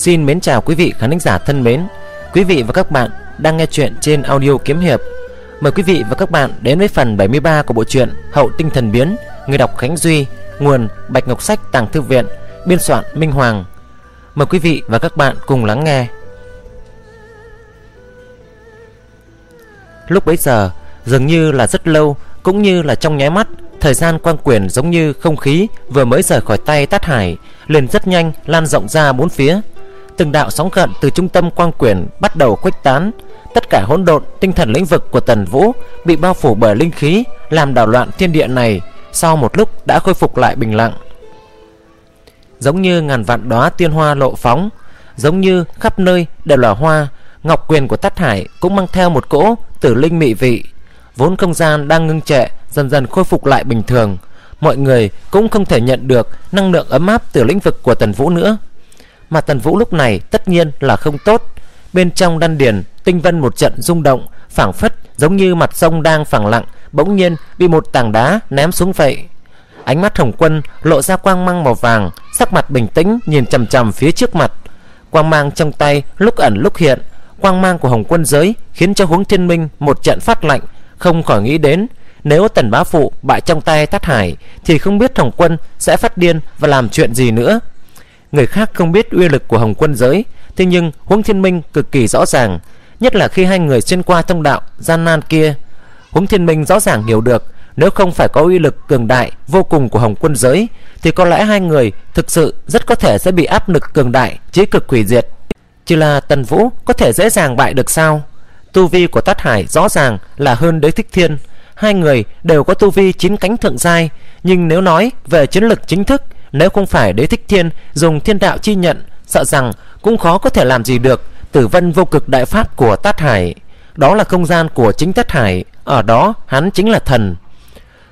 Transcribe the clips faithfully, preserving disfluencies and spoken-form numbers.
Xin mến chào quý vị khán thính giả thân mến. Quý vị và các bạn đang nghe chuyện trên Audio Kiếm Hiệp. Mời quý vị và các bạn đến với phần bảy mươi ba của bộ truyện Hậu Tinh Thần Biến. Người đọc KhánhDuy, nguồn Bạch Ngọc Sách Tàng Thư Viện, biên soạn Minh Hoàng. Mời quý vị và các bạn cùng lắng nghe. Lúc bấy giờ, dường như là rất lâu, cũng như là trong nháy mắt, thời gian quang quyền giống như không khí vừa mới rời khỏi tay Tát Hải, liền rất nhanh lan rộng ra bốn phía. Từng đạo sóng gợn từ trung tâm quang quyền bắt đầu khuếch tán, tất cả hỗn độn tinh thần lĩnh vực của Tần Vũ bị bao phủ bởi linh khí, làm đảo loạn thiên địa này, sau một lúc đã khôi phục lại bình lặng. Giống như ngàn vạn đóa tiên hoa lộ phóng, giống như khắp nơi đều là hoa, ngọc quyền của Tát Hải cũng mang theo một cỗ tử linh mị vị. Vốn không gian đang ngưng trệ dần dần khôi phục lại bình thường, mọi người cũng không thể nhận được năng lượng ấm áp từ lĩnh vực của Tần Vũ nữa. Mà Tần Vũ lúc này tất nhiên là không tốt. Bên trong đan điền, tinh vân một trận rung động, phảng phất giống như mặt sông đang phẳng lặng bỗng nhiên bị một tảng đá ném xuống vậy. Ánh mắt Hồng Quân lộ ra quang mang màu vàng, sắc mặt bình tĩnh nhìn chằm chằm phía trước mặt. Quang mang trong tay lúc ẩn lúc hiện, quang mang của Hồng Quân giới khiến cho Huống Thiên Minh một trận phát lạnh, không khỏi nghĩ đến nếu Tần bá phụ bại trong tay Tát Hải thì không biết Hồng Quân sẽ phát điên và làm chuyện gì nữa. Người khác không biết uy lực của Hồng Quân giới, thế nhưng Huống Thiên Minh cực kỳ rõ ràng, nhất là khi hai người xuyên qua thông đạo gian nan kia. Huống Thiên Minh rõ ràng hiểu được, nếu không phải có uy lực cường đại vô cùng của Hồng Quân giới thì có lẽ hai người thực sự rất có thể sẽ bị áp lực cường đại chí cực hủy diệt. Chỉ là Tần Vũ có thể dễ dàng bại được sao? Tu vi của Tát Hải rõ ràng là hơn Đế Thích Thiên, hai người đều có tu vi chín cánh thượng giai, nhưng nếu nói về chiến lực chính thức, nếu không phải Đế Thích Thiên dùng thiên đạo chi nhận, sợ rằng cũng khó có thể làm gì được tử vân vô cực đại pháp của Tát Hải. Đó là không gian của chính Tát Hải, ở đó hắn chính là thần.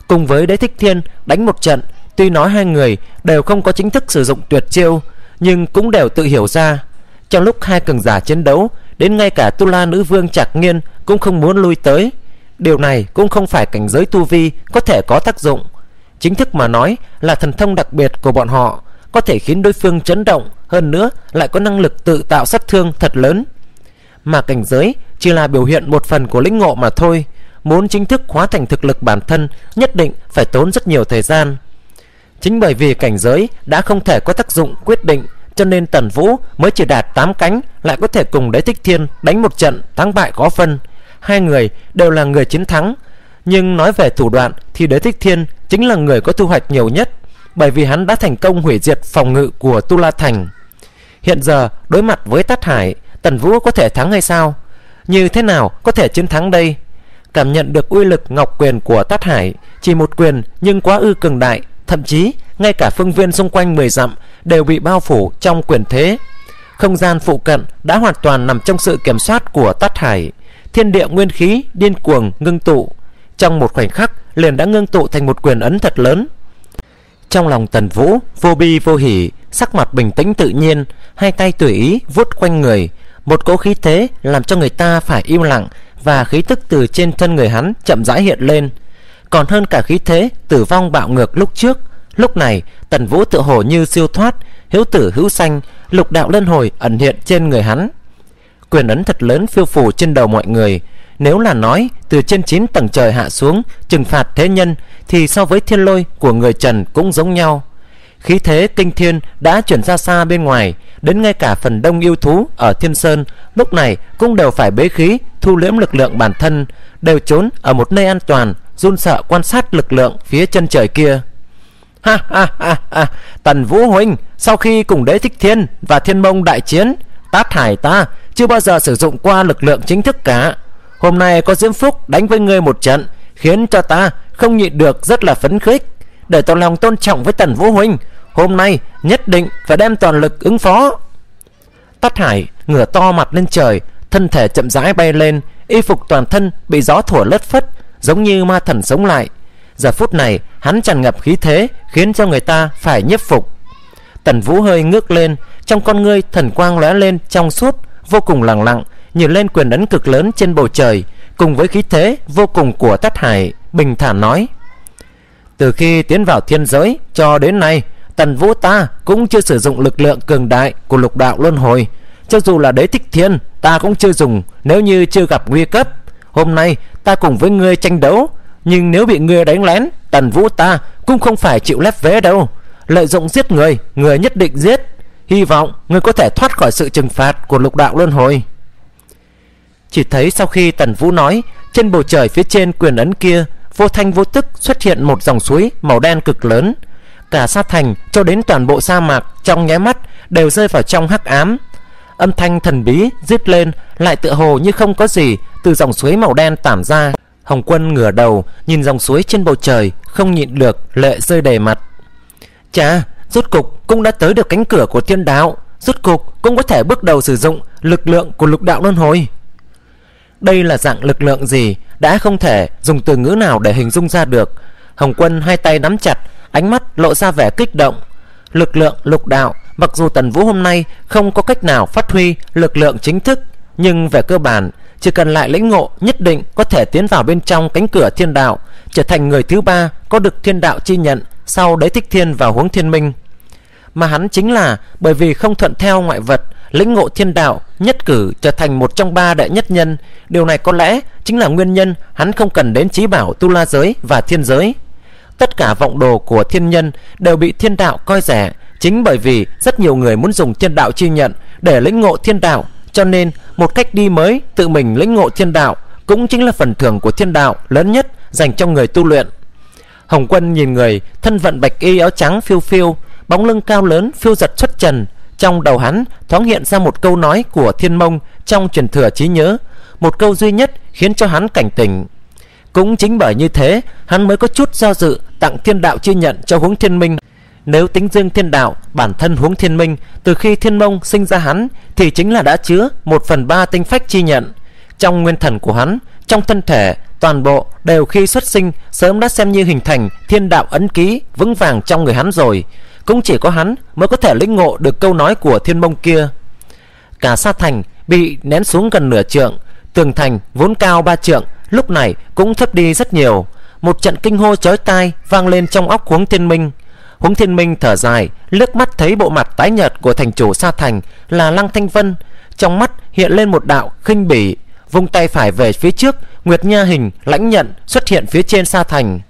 Cùng với Đế Thích Thiên đánh một trận, tuy nói hai người đều không có chính thức sử dụng tuyệt chiêu, nhưng cũng đều tự hiểu ra. Trong lúc hai cường giả chiến đấu, đến ngay cả Tu La nữ vương Chạc Nghiên cũng không muốn lui tới. Điều này cũng không phải cảnh giới tu vi có thể có tác dụng. Chính thức mà nói là thần thông đặc biệt của bọn họ, có thể khiến đối phương chấn động, hơn nữa lại có năng lực tự tạo sát thương thật lớn. Mà cảnh giới chỉ là biểu hiện một phần của lĩnh ngộ mà thôi, muốn chính thức hóa thành thực lực bản thân nhất định phải tốn rất nhiều thời gian. Chính bởi vì cảnh giới đã không thể có tác dụng quyết định, cho nên Tần Vũ mới chỉ đạt tám cánh, lại có thể cùng Đế Thích Thiên đánh một trận thắng bại khó phân. Hai người đều là người chiến thắng, nhưng nói về thủ đoạn thì Đế Thích Thiên chính là người có thu hoạch nhiều nhất, bởi vì hắn đã thành công hủy diệt phòng ngự của Tu La Thành. Hiện giờ đối mặt với Tát Hải, Tần Vũ có thể thắng hay sao? Như thế nào có thể chiến thắng đây? Cảm nhận được uy lực ngọc quyền của Tát Hải, chỉ một quyền nhưng quá ư cường đại, thậm chí ngay cả phương viên xung quanh mười dặm đều bị bao phủ trong quyền thế. Không gian phụ cận đã hoàn toàn nằm trong sự kiểm soát của Tát Hải, thiên địa nguyên khí điên cuồng ngưng tụ, trong một khoảnh khắc liền đã ngưng tụ thành một quyền ấn thật lớn. Trong lòng Tần Vũ vô bi vô hỉ, sắc mặt bình tĩnh tự nhiên, hai tay tùy ý vuốt quanh người, một cỗ khí thế làm cho người ta phải im lặng, và khí tức từ trên thân người hắn chậm rãi hiện lên, còn hơn cả khí thế tử vong bạo ngược lúc trước. Lúc này Tần Vũ tựa hồ như siêu thoát, hữu tử hữu sanh, lục đạo luân hồi ẩn hiện trên người hắn. Quyền ấn thật lớn phiêu phù trên đầu mọi người, nếu là nói từ trên chín tầng trời hạ xuống trừng phạt thế nhân thì so với thiên lôi của người trần cũng giống nhau. Khí thế kinh thiên đã chuyển ra xa bên ngoài, đến ngay cả phần đông yêu thú ở Thiên Sơn lúc này cũng đều phải bế khí thu liễm lực lượng bản thân, đều trốn ở một nơi an toàn, run sợ quan sát lực lượng phía chân trời kia. Ha ha ha ha, Tần Vũ huynh, sau khi cùng Đế Thích Thiên và Thiên Mông đại chiến, Tát Hải ta chưa bao giờ sử dụng qua lực lượng chính thức cả. Hôm nay có diễm phúc đánh với ngươi một trận, khiến cho ta không nhịn được rất là phấn khích. Để tỏ lòng tôn trọng với Tần Vũ huynh, hôm nay nhất định phải đem toàn lực ứng phó. Tát Hải ngửa to mặt lên trời, thân thể chậm rãi bay lên, y phục toàn thân bị gió thổi lất phất, giống như ma thần sống lại. Giờ phút này hắn tràn ngập khí thế, khiến cho người ta phải nhiếp phục. Tần Vũ hơi ngước lên, trong con ngươi thần quang lóe lên trong suốt, vô cùng lặng lặng nhìn lên quyền ấn cực lớn trên bầu trời, cùng với khí thế vô cùng của Tát Hải, bình thản nói: Từ khi tiến vào thiên giới cho đến nay, Tần Vũ ta cũng chưa sử dụng lực lượng cường đại của lục đạo luân hồi. Cho dù là Đế Thích Thiên ta cũng chưa dùng nếu như chưa gặp nguy cấp. Hôm nay ta cùng với ngươi tranh đấu, nhưng nếu bị ngươi đánh lén, Tần Vũ ta cũng không phải chịu lép vế đâu. Lợi dụng giết người, người nhất định giết. Hy vọng ngươi có thể thoát khỏi sự trừng phạt của lục đạo luân hồi. Chỉ thấy sau khi Tần Vũ nói, trên bầu trời phía trên quyền ấn kia vô thanh vô tức xuất hiện một dòng suối màu đen cực lớn. Cả sa thành cho đến toàn bộ sa mạc trong nháy mắt đều rơi vào trong hắc ám. Âm thanh thần bí rít lên lại tựa hồ như không có gì từ dòng suối màu đen tản ra. Hồng Quân ngửa đầu nhìn dòng suối trên bầu trời, không nhịn được lệ rơi đầy mặt. Chà, rốt cục cũng đã tới được cánh cửa của thiên đạo, rốt cục cũng có thể bước đầu sử dụng lực lượng của lục đạo luân hồi. Đây là dạng lực lượng gì đã không thể dùng từ ngữ nào để hình dung ra được. Hồng Quân hai tay nắm chặt, ánh mắt lộ ra vẻ kích động. Lực lượng lục đạo, mặc dù Tần Vũ hôm nay không có cách nào phát huy lực lượng chính thức, nhưng về cơ bản chỉ cần lại lĩnh ngộ nhất định có thể tiến vào bên trong cánh cửa thiên đạo, trở thành người thứ ba có được thiên đạo chi nhận sau Đế Thích Thiên và Huống Thiên Minh. Mà hắn chính là bởi vì không thuận theo ngoại vật, lĩnh ngộ thiên đạo, nhất cử trở thành một trong ba đại nhất nhân. Điều này có lẽ chính là nguyên nhân hắn không cần đến chí bảo tu la giới và thiên giới. Tất cả vọng đồ của thiên nhân đều bị thiên đạo coi rẻ, chính bởi vì rất nhiều người muốn dùng thiên đạo chi nhận để lĩnh ngộ thiên đạo, cho nên một cách đi mới tự mình lĩnh ngộ thiên đạo cũng chính là phần thưởng của thiên đạo lớn nhất dành cho người tu luyện. Hồng Quân nhìn người thân vận bạch y áo trắng phiêu phiêu, bóng lưng cao lớn phiêu giật xuất trần, trong đầu hắn thoáng hiện ra một câu nói của Thiên Mông trong truyền thừa trí nhớ, một câu duy nhất khiến cho hắn cảnh tỉnh. Cũng chính bởi như thế, hắn mới có chút do dự tặng thiên đạo chi nhận cho Huống Thiên Minh. Nếu tính riêng thiên đạo, bản thân Huống Thiên Minh từ khi Thiên Mông sinh ra hắn thì chính là đã chứa một phần ba tinh phách chi nhận. Trong nguyên thần của hắn, trong thân thể, toàn bộ đều khi xuất sinh sớm đã xem như hình thành thiên đạo ấn ký vững vàng trong người hắn rồi. Cũng chỉ có hắn mới có thể lĩnh ngộ được câu nói của Thiên Mông kia. Cả sa thành bị nén xuống gần nửa trượng, tường thành vốn cao ba trượng lúc này cũng thấp đi rất nhiều. Một trận kinh hô chói tai vang lên trong óc Huống Thiên Minh. Huống Thiên Minh thở dài, liếc mắt thấy bộ mặt tái nhợt của thành chủ sa thành là Lăng Thanh Vân, trong mắt hiện lên một đạo khinh bỉ, vung tay phải về phía trước, Nguyệt Nha hình lãnh nhận xuất hiện phía trên sa thành.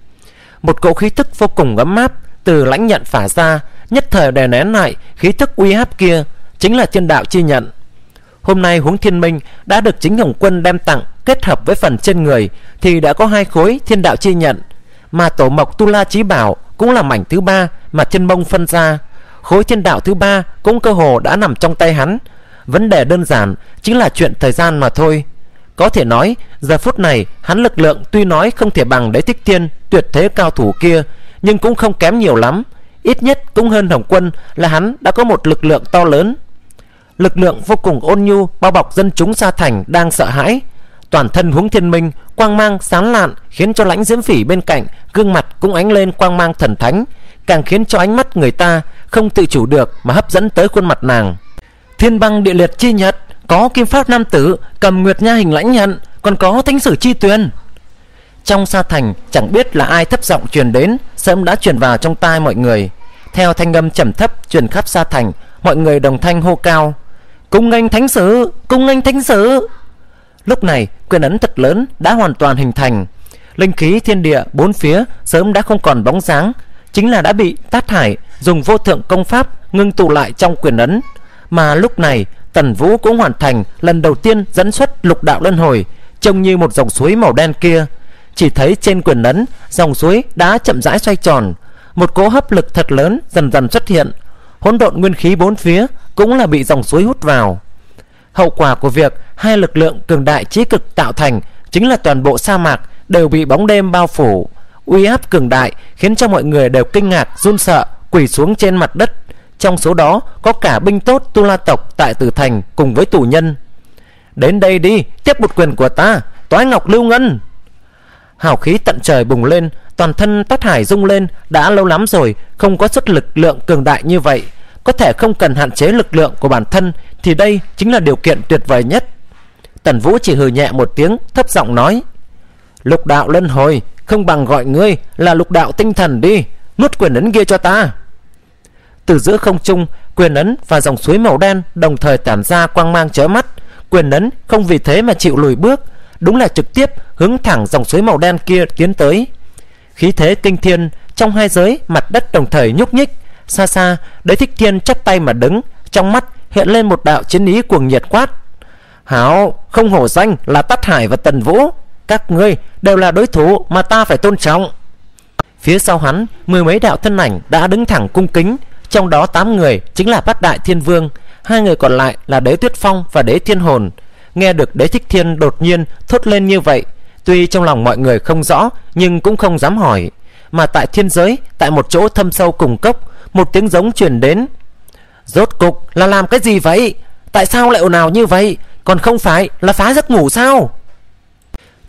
Một cỗ khí tức vô cùng ấm áp từ lãnh nhận phả ra, nhất thời đè nén lại khí tức uy áp kia, chính là thiên đạo chi nhận. Hôm nay Huống Thiên Minh đã được chính Hồng Quân đem tặng, kết hợp với phần trên người thì đã có hai khối thiên đạo chi nhận, mà tổ mộc tu la chí bảo cũng là mảnh thứ ba mà Thiên Mông phân ra. Khối thiên đạo thứ ba cũng cơ hồ đã nằm trong tay hắn. Vấn đề đơn giản chính là chuyện thời gian mà thôi. Có thể nói giờ phút này hắn lực lượng tuy nói không thể bằng Đế Thích Thiên tuyệt thế cao thủ kia, nhưng cũng không kém nhiều lắm, ít nhất cũng hơn Hồng Quân là hắn đã có một lực lượng to lớn. Lực lượng vô cùng ôn nhu bao bọc dân chúng sa thành đang sợ hãi. Toàn thân Huống Thiên Minh quang mang sáng lạn, khiến cho Lãnh Diễm Phỉ bên cạnh gương mặt cũng ánh lên quang mang thần thánh, càng khiến cho ánh mắt người ta không tự chủ được mà hấp dẫn tới khuôn mặt nàng. Thiên băng địa liệt chi nhật, có kim pháp nam tử cầm Nguyệt Nha hình lãnh nhận, còn có thánh sử chi tuyền. Trong sa thành chẳng biết là ai thấp giọng truyền đến, sớm đã truyền vào trong tai mọi người. Theo thanh âm trầm thấp truyền khắp sa thành, mọi người đồng thanh hô cao: "Cung nghênh thánh sử, cung nghênh thánh sử!" Lúc này quyền ấn thật lớn đã hoàn toàn hình thành, linh khí thiên địa bốn phía sớm đã không còn bóng dáng, chính là đã bị Tát Hải dùng vô thượng công pháp ngưng tụ lại trong quyền ấn. Mà lúc này Tần Vũ cũng hoàn thành lần đầu tiên dẫn xuất lục đạo luân hồi, trông như một dòng suối màu đen kia. Chỉ thấy trên quyền ấn, dòng suối đã chậm rãi xoay tròn, một cỗ hấp lực thật lớn dần dần xuất hiện, hỗn độn nguyên khí bốn phía cũng là bị dòng suối hút vào. Hậu quả của việc hai lực lượng cường đại chí cực tạo thành chính là toàn bộ sa mạc đều bị bóng đêm bao phủ. Uy áp cường đại khiến cho mọi người đều kinh ngạc run sợ, quỳ xuống trên mặt đất. Trong số đó có cả binh tốt tu la tộc tại Tử Thành cùng với tù nhân. "Đến đây đi, tiếp một quyền của ta, Toái Ngọc Lưu Ngân!" Hào khí tận trời bùng lên, toàn thân Tát Hải rung lên, đã lâu lắm rồi không có sức lực lượng cường đại như vậy. Có thể không cần hạn chế lực lượng của bản thân thì đây chính là điều kiện tuyệt vời nhất. Tần Vũ chỉ hừ nhẹ một tiếng, thấp giọng nói: "Lục đạo luân hồi, không bằng gọi ngươi là lục đạo tinh thần đi, nuốt quyền ấn kia cho ta." Từ giữa không trung, quyền ấn và dòng suối màu đen đồng thời tản ra quang mang chói mắt. Quyền ấn không vì thế mà chịu lùi bước, đúng là trực tiếp hướng thẳng dòng suối màu đen kia tiến tới. Khí thế kinh thiên, trong hai giới mặt đất đồng thời nhúc nhích. Xa xa, Đế Thích Thiên chắp tay mà đứng, trong mắt hiện lên một đạo chiến ý cuồng nhiệt quát: "Hảo, không hổ danh là Tát Hải và Tần Vũ, các ngươi đều là đối thủ mà ta phải tôn trọng." Phía sau hắn, mười mấy đạo thân ảnh đã đứng thẳng cung kính, trong đó tám người chính là Bát Đại Thiên Vương, hai người còn lại là Đế Tuyết Phong và Đế Thiên Hồn. Nghe được Đế Thích Thiên đột nhiên thốt lên như vậy, tuy trong lòng mọi người không rõ nhưng cũng không dám hỏi. Mà tại thiên giới, tại một chỗ thâm sâu cùng cốc, một tiếng giống truyền đến: "Rốt cục là làm cái gì vậy? Tại sao lại ồn ào như vậy? Còn không phải là phá giấc ngủ sao?"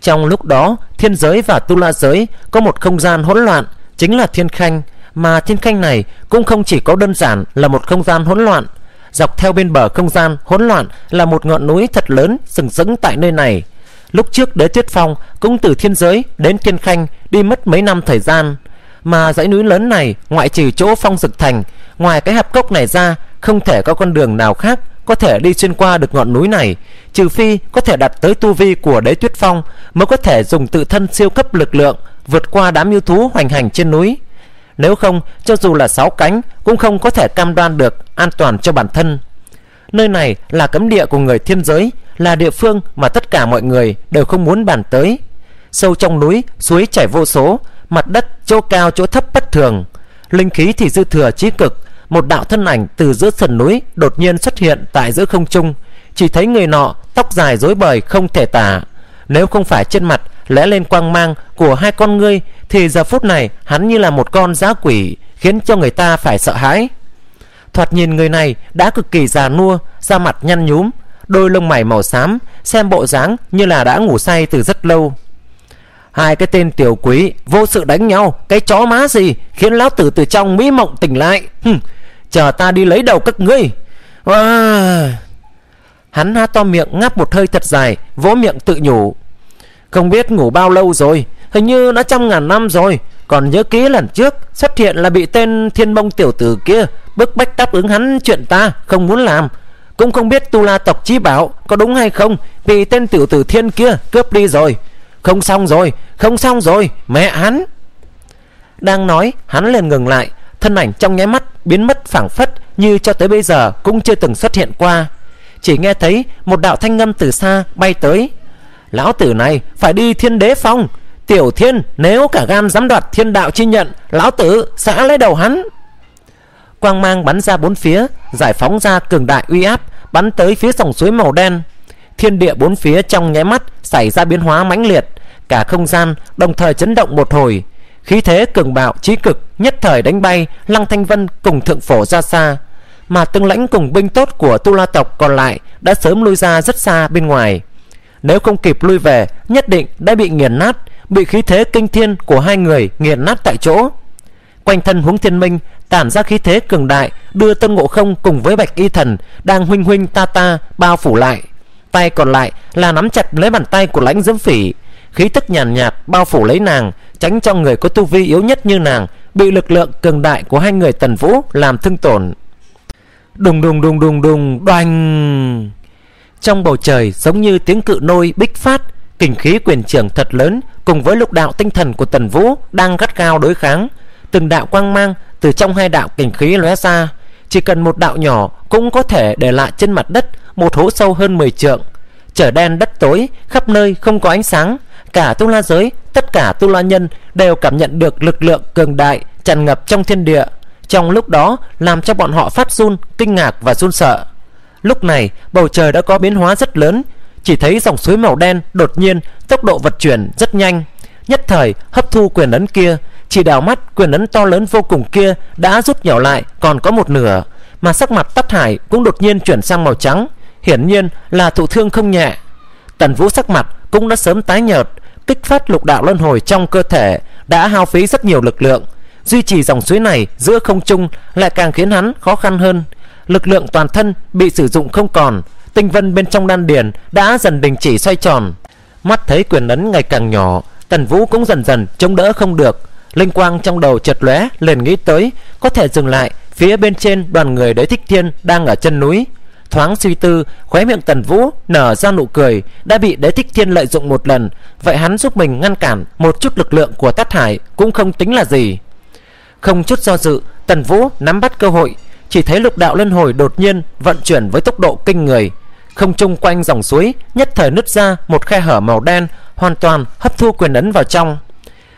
Trong lúc đó, thiên giới và tu la giới có một không gian hỗn loạn, chính là thiên khanh. Mà thiên khanh này cũng không chỉ có đơn giản là một không gian hỗn loạn. Dọc theo bên bờ không gian hỗn loạn là một ngọn núi thật lớn sừng sững tại nơi này. Lúc trước Đế Tuyết Phong cũng từ thiên giới đến thiên khanh đi mất mấy năm thời gian. Mà dãy núi lớn này, ngoại trừ chỗ Phong Dực Thành, ngoài cái hạp cốc này ra, không thể có con đường nào khác có thể đi xuyên qua được ngọn núi này, trừ phi có thể đạt tới tu vi của Đế Tuyết Phong mới có thể dùng tự thân siêu cấp lực lượng vượt qua đám yêu thú hoành hành trên núi. Nếu không, cho dù là sáu cánh cũng không có thể cam đoan được an toàn cho bản thân. Nơi này là cấm địa của người thiên giới, là địa phương mà tất cả mọi người đều không muốn bàn tới. Sâu trong núi, suối chảy vô số, mặt đất chỗ cao chỗ thấp bất thường, linh khí thì dư thừa chí cực. Một đạo thân ảnh từ giữa sườn núi đột nhiên xuất hiện tại giữa không trung. Chỉ thấy người nọ tóc dài rối bời không thể tả, nếu không phải trên mặt lóe lên quang mang của hai con ngươi thì giờ phút này hắn như là một con dã quỷ, khiến cho người ta phải sợ hãi. Thoạt nhìn người này đã cực kỳ già nua, da mặt nhăn nhúm, đôi lông mày màu xám, xem bộ dáng như là đã ngủ say từ rất lâu. "Hai cái tên tiểu quý vô sự đánh nhau, cái chó má gì, khiến lão tử từ trong mỹ mộng tỉnh lại. Hừm, chờ ta đi lấy đầu các ngươi." Wow. Hắn há to miệng ngáp một hơi thật dài, vỗ miệng tự nhủ: "Không biết ngủ bao lâu rồi, hình như đã trăm ngàn năm rồi. Còn nhớ kỹ lần trước xuất hiện là bị tên Thiên Mông tiểu tử kia bức bách đáp ứng hắn chuyện ta không muốn làm. Cũng không biết tu la tộc chí bảo có đúng hay không, vì tên tiểu tử thiên kia cướp đi rồi. Không xong rồi, không xong rồi, mẹ hắn." Đang nói, hắn liền ngừng lại, thân ảnh trong nháy mắt biến mất phảng phất như cho tới bây giờ cũng chưa từng xuất hiện qua. Chỉ nghe thấy một đạo thanh ngâm từ xa bay tới: "Lão tử này phải đi Thiên Đế Phong, tiểu thiên nếu cả gan dám đoạt thiên đạo chi nhận, lão tử sẽ lấy đầu hắn." Quang mang bắn ra bốn phía, giải phóng ra cường đại uy áp, bắn tới phía dòng suối màu đen. Thiên địa bốn phía trong nháy mắt xảy ra biến hóa mãnh liệt, cả không gian đồng thời chấn động một hồi. Khí thế cường bạo chí cực nhất thời đánh bay Lăng Thanh Vân cùng Thượng Phổ ra xa, mà Tương Lãnh cùng binh tốt của tu la tộc còn lại đã sớm lui ra rất xa bên ngoài. Nếu không kịp lui về, nhất định đã bị nghiền nát, bị khí thế kinh thiên của hai người nghiền nát tại chỗ. Quanh thân Huống Thiên Minh tản ra khí thế cường đại, đưa Tân Ngộ Không cùng với Bạch Y Thần đang huynh huynh ta ta bao phủ lại. Tay còn lại là nắm chặt lấy bàn tay của Lãnh Diễm Phỉ, khí tức nhàn nhạt, nhạt bao phủ lấy nàng, tránh cho người có tu vi yếu nhất như nàng bị lực lượng cường đại của hai người Tần Vũ làm thương tổn. Đùng đùng đùng đùng đùng đoành. Trong bầu trời giống như tiếng cự nôi bích phát, kình khí quyền trưởng thật lớn cùng với lục đạo tinh thần của Tần Vũ đang gắt gao đối kháng. Từng đạo quang mang từ trong hai đạo kình khí lóe ra, chỉ cần một đạo nhỏ cũng có thể để lại trên mặt đất một hố sâu hơn mười trượng. Trở đen đất tối, khắp nơi không có ánh sáng. Cả tu la giới, tất cả tu la nhân đều cảm nhận được lực lượng cường đại tràn ngập trong thiên địa, trong lúc đó làm cho bọn họ phát run, kinh ngạc và run sợ. Lúc này bầu trời đã có biến hóa rất lớn, chỉ thấy dòng suối màu đen đột nhiên tốc độ vận chuyển rất nhanh, nhất thời hấp thu quyền ấn kia. Chỉ đảo mắt, quyền ấn to lớn vô cùng kia đã rút nhỏ lại còn có một nửa, mà sắc mặt Tát Hải cũng đột nhiên chuyển sang màu trắng, hiển nhiên là thụ thương không nhẹ. Tần Vũ sắc mặt cũng đã sớm tái nhợt, kích phát lục đạo luân hồi trong cơ thể đã hao phí rất nhiều lực lượng, duy trì dòng suối này giữa không trung lại càng khiến hắn khó khăn hơn. Lực lượng toàn thân bị sử dụng không còn, tinh vân bên trong đan điền đã dần đình chỉ xoay tròn. Mắt thấy quyền ấn ngày càng nhỏ, Tần Vũ cũng dần dần chống đỡ không được. Linh quang trong đầu chợt lóe, liền nghĩ tới có thể dừng lại, Phía bên trên đoàn người Đế Thích Thiên đang ở chân núi. Thoáng suy tư, khóe miệng Tần Vũ nở ra nụ cười. Đã bị Đế Thích Thiên lợi dụng một lần, vậy hắn giúp mình ngăn cản một chút lực lượng của Tát Hải cũng không tính là gì. Không chút do dự, Tần Vũ nắm bắt cơ hội. Chỉ thấy lục đạo luân hồi đột nhiên vận chuyển với tốc độ kinh người. Không trung quanh dòng suối nhất thời nứt ra một khe hở màu đen, hoàn toàn hấp thu quyền ấn vào trong.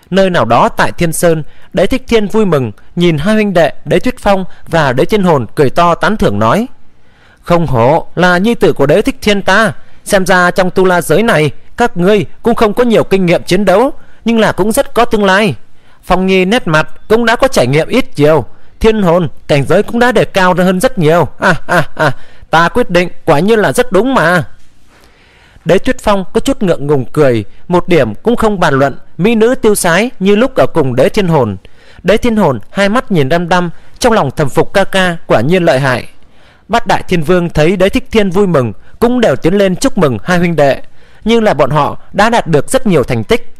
Nơi nào đó tại Thiên Sơn, Đế Thích Thiên vui mừng nhìn hai huynh đệ Đế Tuyết Phong và Đế Thiên Hồn, cười to tán thưởng nói: Không hổ là nhi tử của Đế Thích Thiên ta, xem ra trong tu la giới này các ngươi cũng không có nhiều kinh nghiệm chiến đấu, nhưng là cũng rất có tương lai. Phong Nhi nét mặt cũng đã có trải nghiệm ít nhiều, Thiên Hồn cảnh giới cũng đã đề cao hơn rất nhiều. À, à, à, ta quyết định quả nhiên là rất đúng mà. Đế Tuyết Phong có chút ngượng ngùng cười, một điểm cũng không bàn luận. Mỹ nữ tiêu sái như lúc ở cùng Đế Thiên Hồn. Đế Thiên Hồn hai mắt nhìn đăm đăm, trong lòng thầm phục ca ca quả nhiên lợi hại. Bát Đại Thiên Vương thấy Đế Thích Thiên vui mừng, cũng đều tiến lên chúc mừng hai huynh đệ, nhưng là bọn họ đã đạt được rất nhiều thành tích.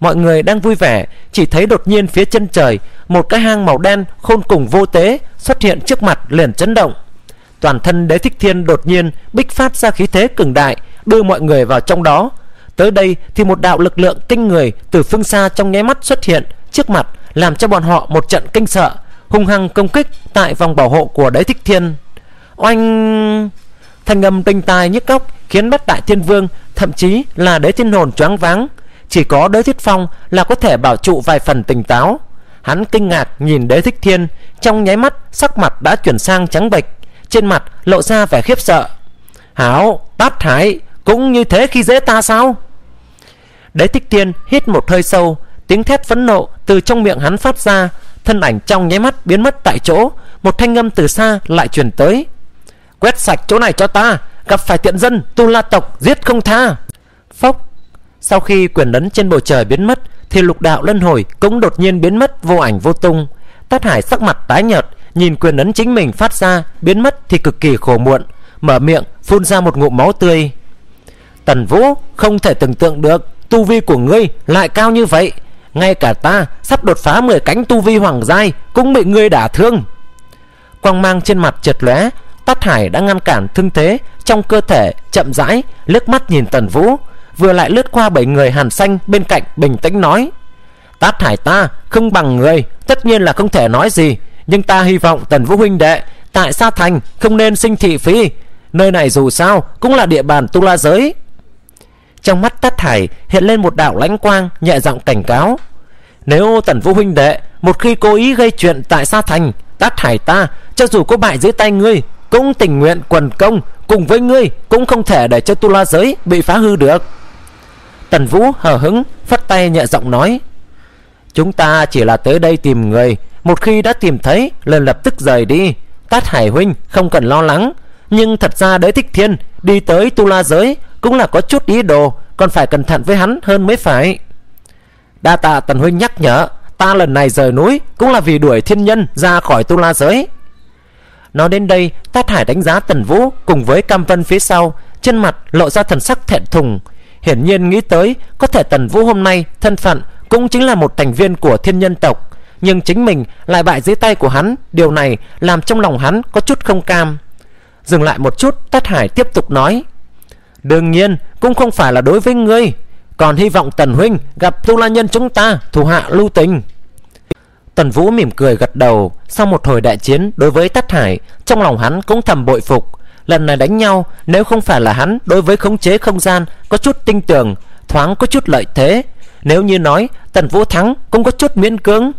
Mọi người đang vui vẻ, chỉ thấy đột nhiên phía chân trời, một cái hang màu đen khôn cùng vô tế xuất hiện trước mặt, liền chấn động. Toàn thân Đế Thích Thiên đột nhiên bích phát ra khí thế cường đại, đưa mọi người vào trong đó. Tới đây thì một đạo lực lượng kinh người từ phương xa trong nháy mắt xuất hiện trước mặt, làm cho bọn họ một trận kinh sợ, hung hăng công kích tại vòng bảo hộ của Đế Thích Thiên. Oanh! Thanh âm tinh tai nhức óc khiến Bát Đại Thiên Vương, thậm chí là Đế Thiên Hồn choáng váng. Chỉ có Đế Thích Phong là có thể bảo trụ vài phần tỉnh táo. Hắn kinh ngạc nhìn Đế Thích Thiên, trong nháy mắt sắc mặt đã chuyển sang trắng bệch, trên mặt lộ ra vẻ khiếp sợ. Hảo, Tát Hải cũng như thế khi dễ ta sao? Đế Thích Thiên hít một hơi sâu, tiếng thét phẫn nộ từ trong miệng hắn phát ra, thân ảnh trong nháy mắt biến mất tại chỗ. Một thanh âm từ xa lại truyền tới: Quét sạch chỗ này cho ta, gặp phải tiện dân tu la tộc giết không tha. Phốc! Sau khi quyền ấn trên bầu trời biến mất thì lục đạo luân hồi cũng đột nhiên biến mất vô ảnh vô tung. Tát Hải sắc mặt tái nhợt, nhìn quyền ấn chính mình phát ra biến mất thì cực kỳ khổ muộn, mở miệng phun ra một ngụm máu tươi. Tần Vũ, không thể tưởng tượng được tu vi của ngươi lại cao như vậy, ngay cả ta sắp đột phá mười cánh tu vi hoàng giai cũng bị ngươi đả thương. Quang mang trên mặt chợt lóe, Tát Hải đã ngăn cản thương thế trong cơ thể, chậm rãi liếc mắt nhìn Tần Vũ, vừa lại lướt qua bảy người Hàn Sanh bên cạnh, bình tĩnh nói: Tát Hải ta không bằng người, tất nhiên là không thể nói gì, nhưng ta hy vọng Tần Vũ huynh đệ tại Sa Thành không nên sinh thị phi, nơi này dù sao cũng là địa bàn tu la giới. Trong mắt Tát Hải hiện lên một đạo lãnh quang, nhẹ giọng cảnh cáo: Nếu Tần Vũ huynh đệ một khi cố ý gây chuyện tại Sa Thành, Tát Hải ta cho dù có bại dưới tay ngươi cũng tình nguyện quần công cùng với ngươi, cũng không thể để cho tu la giới bị phá hư được. Tần Vũ hờ hững phất tay nhẹ giọng nói: Chúng ta chỉ là tới đây tìm người, một khi đã tìm thấy lần lập tức rời đi. Tát Hải huynh không cần lo lắng, nhưng thật ra Đế Thích Thiên đi tới tu la giới cũng là có chút ý đồ, còn phải cẩn thận với hắn hơn mới phải. Đa tạ Tần huynh nhắc nhở, ta lần này rời núi cũng là vì đuổi thiên nhân ra khỏi tu la giới. Nói đến đây, Tát Hải đánh giá Tần Vũ cùng với Cam Vân phía sau, trên mặt lộ ra thần sắc thẹn thùng, hiển nhiên nghĩ tới có thể Tần Vũ hôm nay thân phận cũng chính là một thành viên của thiên nhân tộc, nhưng chính mình lại bại dưới tay của hắn, điều này làm trong lòng hắn có chút không cam. Dừng lại một chút, Tát Hải tiếp tục nói: Đương nhiên cũng không phải là đối với ngươi, còn hy vọng Tần huynh gặp tu la nhân chúng ta thủ hạ lưu tình. Tần Vũ mỉm cười gật đầu. Sau một hồi đại chiến đối với Tát Hải, trong lòng hắn cũng thầm bội phục. Lần này đánh nhau, nếu không phải là hắn đối với khống chế không gian có chút tinh tường, thoáng có chút lợi thế, nếu như nói Tần Vũ thắng cũng có chút miễn cưỡng.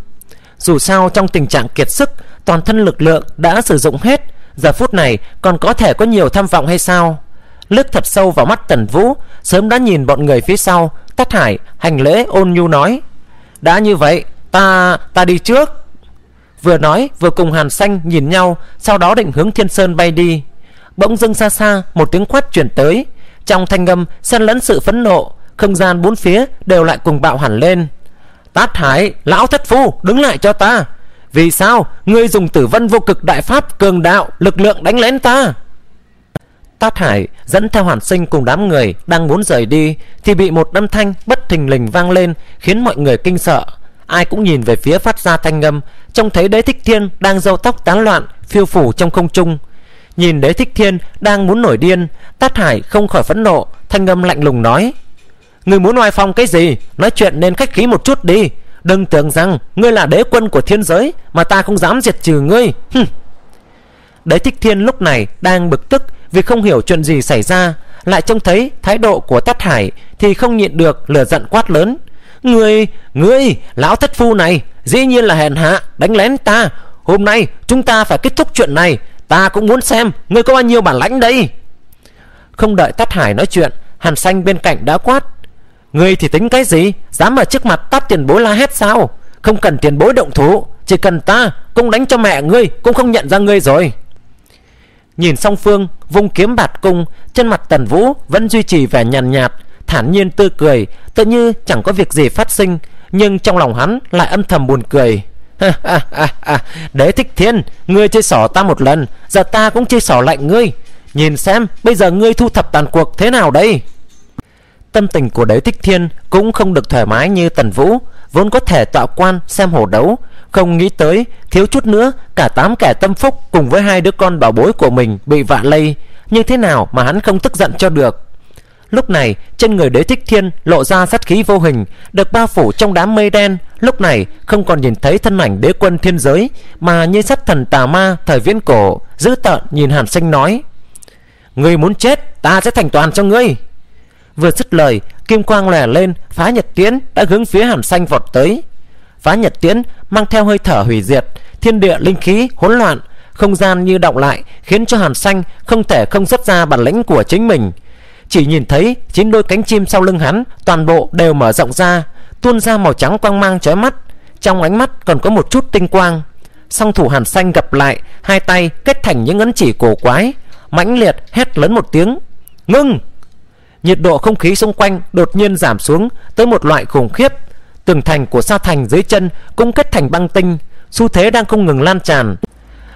Dù sao trong tình trạng kiệt sức, toàn thân lực lượng đã sử dụng hết, giờ phút này còn có thể có nhiều tham vọng hay sao? Lướt thật sâu vào mắt Tần Vũ, sớm đã nhìn bọn người phía sau, Tát Hải hành lễ ôn nhu nói: Đã như vậy, ta ta đi trước. Vừa nói vừa cùng Hàn Sanh nhìn nhau, sau đó định hướng Thiên Sơn bay đi. Bỗng dưng xa xa một tiếng quát chuyển tới, trong thanh âm xen lẫn sự phẫn nộ, không gian bốn phía đều lại cùng bạo hẳn lên. Tát Hải, lão thất phu, đứng lại cho ta! Vì sao ngươi dùng Tử Vân Vô Cực đại pháp cường đạo lực lượng đánh lén ta? Tát Hải dẫn theo Hàn Sinh cùng đám người đang muốn rời đi thì bị một âm thanh bất thình lình vang lên, khiến mọi người kinh sợ. ai cũng nhìn về phía phát ra thanh âm, trông thấy Đế Thích Thiên đang râu tóc tán loạn phiêu phủ trong không trung. Nhìn Đế Thích Thiên đang muốn nổi điên, Tát Hải không khỏi phẫn nộ, thanh âm lạnh lùng nói: Ngươi muốn oai phong cái gì? Nói chuyện nên khách khí một chút đi. Đừng tưởng rằng ngươi là đế quân của thiên giới mà ta không dám diệt trừ ngươi. Hừm. Đế Thích Thiên lúc này đang bực tức vì không hiểu chuyện gì xảy ra, lại trông thấy thái độ của Tát Hải thì không nhịn được lửa giận quát lớn: Ngươi, ngươi, lão thất phu này dĩ nhiên là hèn hạ đánh lén ta. Hôm nay chúng ta phải kết thúc chuyện này. Ta cũng muốn xem ngươi có bao nhiêu bản lãnh đây. Không đợi Tát Hải nói chuyện, Hàn Sanh bên cạnh đã quát: Ngươi thì tính cái gì, dám ở trước mặt Tát tiền bối la hét sao? Không cần tiền bối động thủ, chỉ cần ta cũng đánh cho mẹ ngươi cũng không nhận ra ngươi rồi. Nhìn song phương vung kiếm bạt cung, trên mặt Tần Vũ vẫn duy trì vẻ nhàn nhạt, nhạt thản nhiên tươi cười, tự như chẳng có việc gì phát sinh, nhưng trong lòng hắn lại âm thầm buồn cười. Đế Thích Thiên, ngươi chơi xỏ ta một lần, giờ ta cũng chơi xỏ lạnh ngươi. Nhìn xem bây giờ ngươi thu thập tàn cuộc thế nào đây. Tâm tình của Đế Thích Thiên cũng không được thoải mái như Tần Vũ, vốn có thể tọa quan xem hồ đấu, không nghĩ tới thiếu chút nữa cả tám kẻ tâm phúc cùng với hai đứa con bảo bối của mình bị vạ lây, nhưng thế nào mà hắn không tức giận cho được. Lúc này trên người Đế Thích Thiên lộ ra sát khí vô hình, được bao phủ trong đám mây đen, lúc này không còn nhìn thấy thân ảnh đế quân thiên giới, mà như sát thần tà ma thời viễn cổ, dữ tợn nhìn Hàn Sanh nói: Ngươi muốn chết, ta sẽ thành toàn cho ngươi. Vừa dứt lời, kim quang lè lên, phá nhật tiễn đã hướng phía Hàn Sanh vọt tới. Phá nhật tiễn mang theo hơi thở hủy diệt, thiên địa linh khí hỗn loạn, không gian như động lại, khiến cho Hàn Sanh không thể không xuất ra bản lĩnh của chính mình. Chỉ nhìn thấy chín đôi cánh chim sau lưng hắn toàn bộ đều mở rộng ra, tuôn ra màu trắng quang mang chói mắt, trong ánh mắt còn có một chút tinh quang. Song thủ Hàn Sanh gặp lại, hai tay kết thành những ấn chỉ cổ quái, mãnh liệt hét lớn một tiếng: Ngưng! Nhiệt độ không khí xung quanh đột nhiên giảm xuống tới một loại khủng khiếp, tường thành của sa thành dưới chân cũng kết thành băng tinh, xu thế đang không ngừng lan tràn.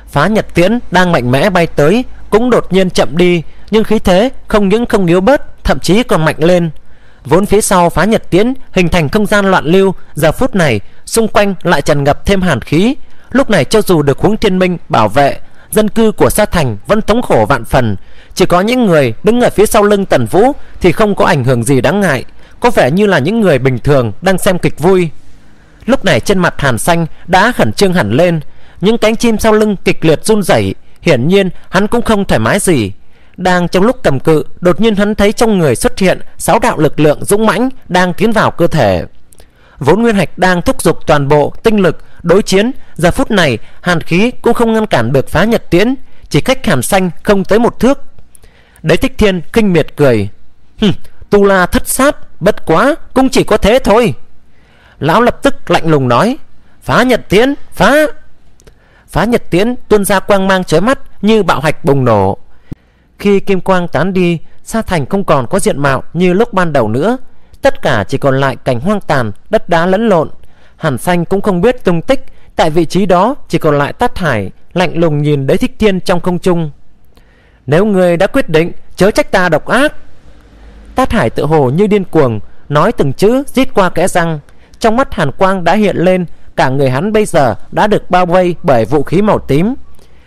Phá nhật tiễn đang mạnh mẽ bay tới cũng đột nhiên chậm đi, nhưng khí thế không những không yếu bớt, thậm chí còn mạnh lên. Vốn phía sau phá nhật tiễn hình thành không gian loạn lưu, giờ phút này xung quanh lại tràn ngập thêm hàn khí. Lúc này cho dù được Huống Thiên Minh bảo vệ, dân cư của sa thành vẫn thống khổ vạn phần, chỉ có những người đứng ở phía sau lưng Tần Vũ thì không có ảnh hưởng gì đáng ngại, có vẻ như là những người bình thường đang xem kịch vui. Lúc này trên mặt Hàn Sanh đã khẩn trương hẳn lên, những cánh chim sau lưng kịch liệt run rẩy, hiển nhiên hắn cũng không thoải mái gì. Đang trong lúc cầm cự, đột nhiên hắn thấy trong người xuất hiện sáu đạo lực lượng dũng mãnh đang tiến vào cơ thể. Vốn nguyên hạch đang thúc giục toàn bộ tinh lực đối chiến, giờ phút này hàn khí cũng không ngăn cản được phá nhật tiễn, chỉ cách Hàn Sanh không tới một thước. Đế Thích Thiên khinh miệt cười: Hừm, tu la thất sát, bất quá cũng chỉ có thế thôi. Lão lập tức lạnh lùng nói: Phá nhật tiễn, phá! Phá nhật tiễn tuôn ra quang mang chói mắt như bạo hạch bùng nổ. Khi kim quang tán đi, sa thành không còn có diện mạo như lúc ban đầu nữa, tất cả chỉ còn lại cảnh hoang tàn, đất đá lẫn lộn. Hàn Sanh cũng không biết tung tích, tại vị trí đó chỉ còn lại Tát Hải lạnh lùng nhìn Đế Thích Thiên trong không trung: Nếu ngươi đã quyết định, chớ trách ta độc ác. Tát Hải tự hồ như điên cuồng, nói từng chữ rít qua kẽ răng, trong mắt hàn quang đã hiện lên, cả người hắn bây giờ đã được bao vây bởi vũ khí màu tím.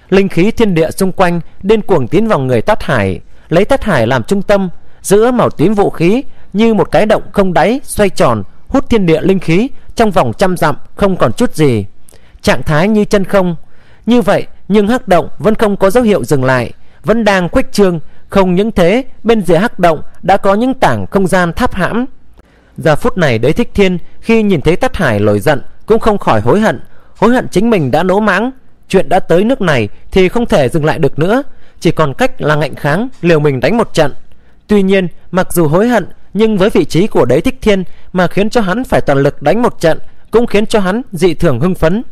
Linh khí thiên địa xung quanh điên cuồng tiến vào người Tát Hải, lấy Tát Hải làm trung tâm, giữa màu tím vũ khí như một cái động không đáy xoay tròn, hút thiên địa linh khí trong vòng trăm dặm không còn chút gì. Trạng thái như chân không. Như vậy nhưng hắc động vẫn không có dấu hiệu dừng lại, vẫn đang khuếch trương. Không những thế, bên dưới hắc động đã có những tảng không gian tháp hãm. Giờ phút này Đế Thích Thiên khi nhìn thấy Tát Hải nổi giận cũng không khỏi hối hận, hối hận chính mình đã nỗ mãng. Chuyện đã tới nước này thì không thể dừng lại được nữa, chỉ còn cách là ngạnh kháng, liều mình đánh một trận. Tuy nhiên mặc dù hối hận, nhưng với vị trí của Đế Thích Thiên mà khiến cho hắn phải toàn lực đánh một trận cũng khiến cho hắn dị thường hưng phấn.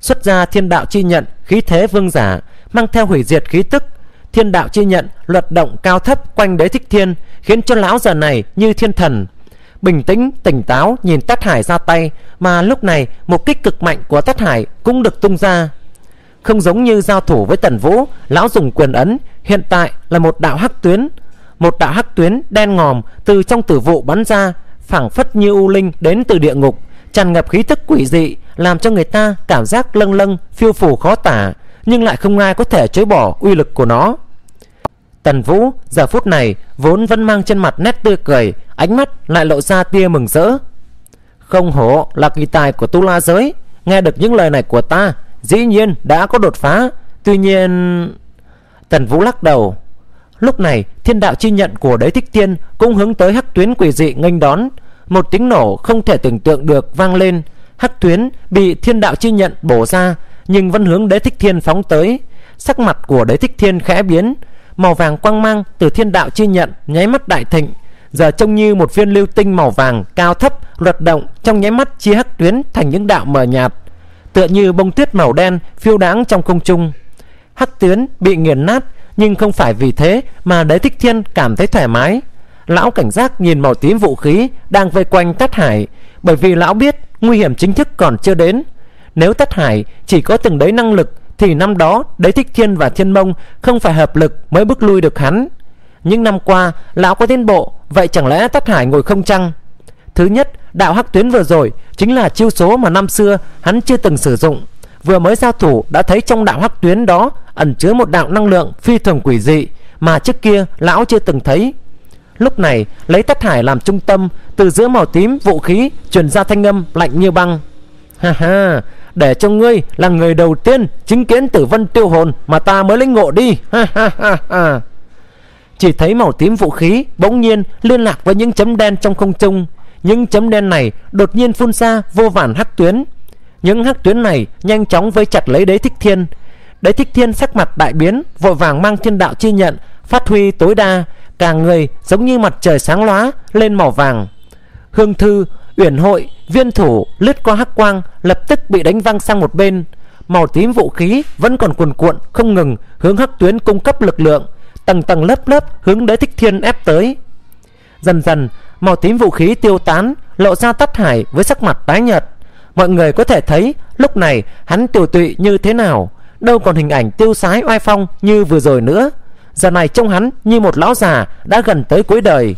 Xuất ra thiên đạo chi nhận, khí thế vương giả mang theo hủy diệt khí tức. Thiên đạo chi nhận luật động cao thấp quanh Đế Thích Thiên, khiến cho lão giờ này như thiên thần. Bình tĩnh tỉnh táo nhìn Tát Hải ra tay, mà lúc này một kích cực mạnh của Tát Hải cũng được tung ra. Không giống như giao thủ với Tần Vũ, lão dùng quyền ấn, hiện tại là một đạo hắc tuyến. Một đạo hắc tuyến đen ngòm từ trong tử vụ bắn ra, phảng phất như u linh đến từ địa ngục, tràn ngập khí tức quỷ dị, làm cho người ta cảm giác lâng lâng, phiêu phù khó tả, nhưng lại không ai có thể chối bỏ uy lực của nó. Tần Vũ giờ phút này vốn vẫn mang trên mặt nét tươi cười, ánh mắt lại lộ ra tia mừng rỡ. Không hổ là kỳ tài của tu la giới, nghe được những lời này của ta, dĩ nhiên đã có đột phá. Tuy nhiên... Tần Vũ lắc đầu. Lúc này thiên đạo chi nhận của Đế Thích Thiên cũng hướng tới hắc tuyến quỷ dị nghênh đón. Một tiếng nổ không thể tưởng tượng được vang lên, hắc tuyến bị thiên đạo chi nhận bổ ra, nhưng vẫn hướng Đế Thích Thiên phóng tới. Sắc mặt của Đế Thích Thiên khẽ biến, màu vàng quang mang từ thiên đạo chi nhận nháy mắt đại thịnh, giờ trông như một viên lưu tinh màu vàng cao thấp luật động, trong nháy mắt chia hắc tuyến thành những đạo mờ nhạt, tựa như bông tuyết màu đen phiêu đáng trong không trung. Hắc tuyến bị nghiền nát, nhưng không phải vì thế mà Đế Thích Thiên cảm thấy thoải mái. Lão cảnh giác nhìn màu tím vũ khí đang vây quanh Tát Hải, bởi vì lão biết nguy hiểm chính thức còn chưa đến. Nếu Tát Hải chỉ có từng đấy năng lực thì năm đó Đế Thích Thiên và Thiên Mông không phải hợp lực mới bức lui được hắn. Những năm qua lão có tiến bộ, vậy chẳng lẽ Tát Hải ngồi không chăng? Thứ nhất, đạo hắc tuyến vừa rồi chính là chiêu số mà năm xưa hắn chưa từng sử dụng. Vừa mới giao thủ đã thấy trong đạo hắc tuyến đó ẩn chứa một đạo năng lượng phi thường quỷ dị mà trước kia lão chưa từng thấy. Lúc này lấy Tát Hải làm trung tâm, từ giữa màu tím vũ khí truyền ra thanh âm lạnh như băng. Ha ha, để cho ngươi là người đầu tiên chứng kiến tử vân tiêu hồn mà ta mới lĩnh ngộ đi. Ha ha ha ha. Chỉ thấy màu tím vũ khí bỗng nhiên liên lạc với những chấm đen trong không trung. Những chấm đen này đột nhiên phun ra vô vàn hắc tuyến. Những hắc tuyến này nhanh chóng vây chặt lấy Đế Thích Thiên. Đế Thích Thiên sắc mặt đại biến, vội vàng mang thiên đạo chi nhận phát huy tối đa, cả người giống như mặt trời sáng lóa lên màu vàng. Hương Thư, Uyển Hội, Viên Thủ lướt qua hắc quang, lập tức bị đánh văng sang một bên. Màu tím vũ khí vẫn còn cuồn cuộn không ngừng hướng hắc tuyến cung cấp lực lượng, tầng tầng lớp lớp hướng Đế Thích Thiên ép tới. Dần dần màu tím vũ khí tiêu tán, lộ ra Tát Hải với sắc mặt tái nhợt. Mọi người có thể thấy lúc này hắn tiểu tụy như thế nào, đâu còn hình ảnh tiêu sái oai phong như vừa rồi nữa. Giờ này trông hắn như một lão già đã gần tới cuối đời.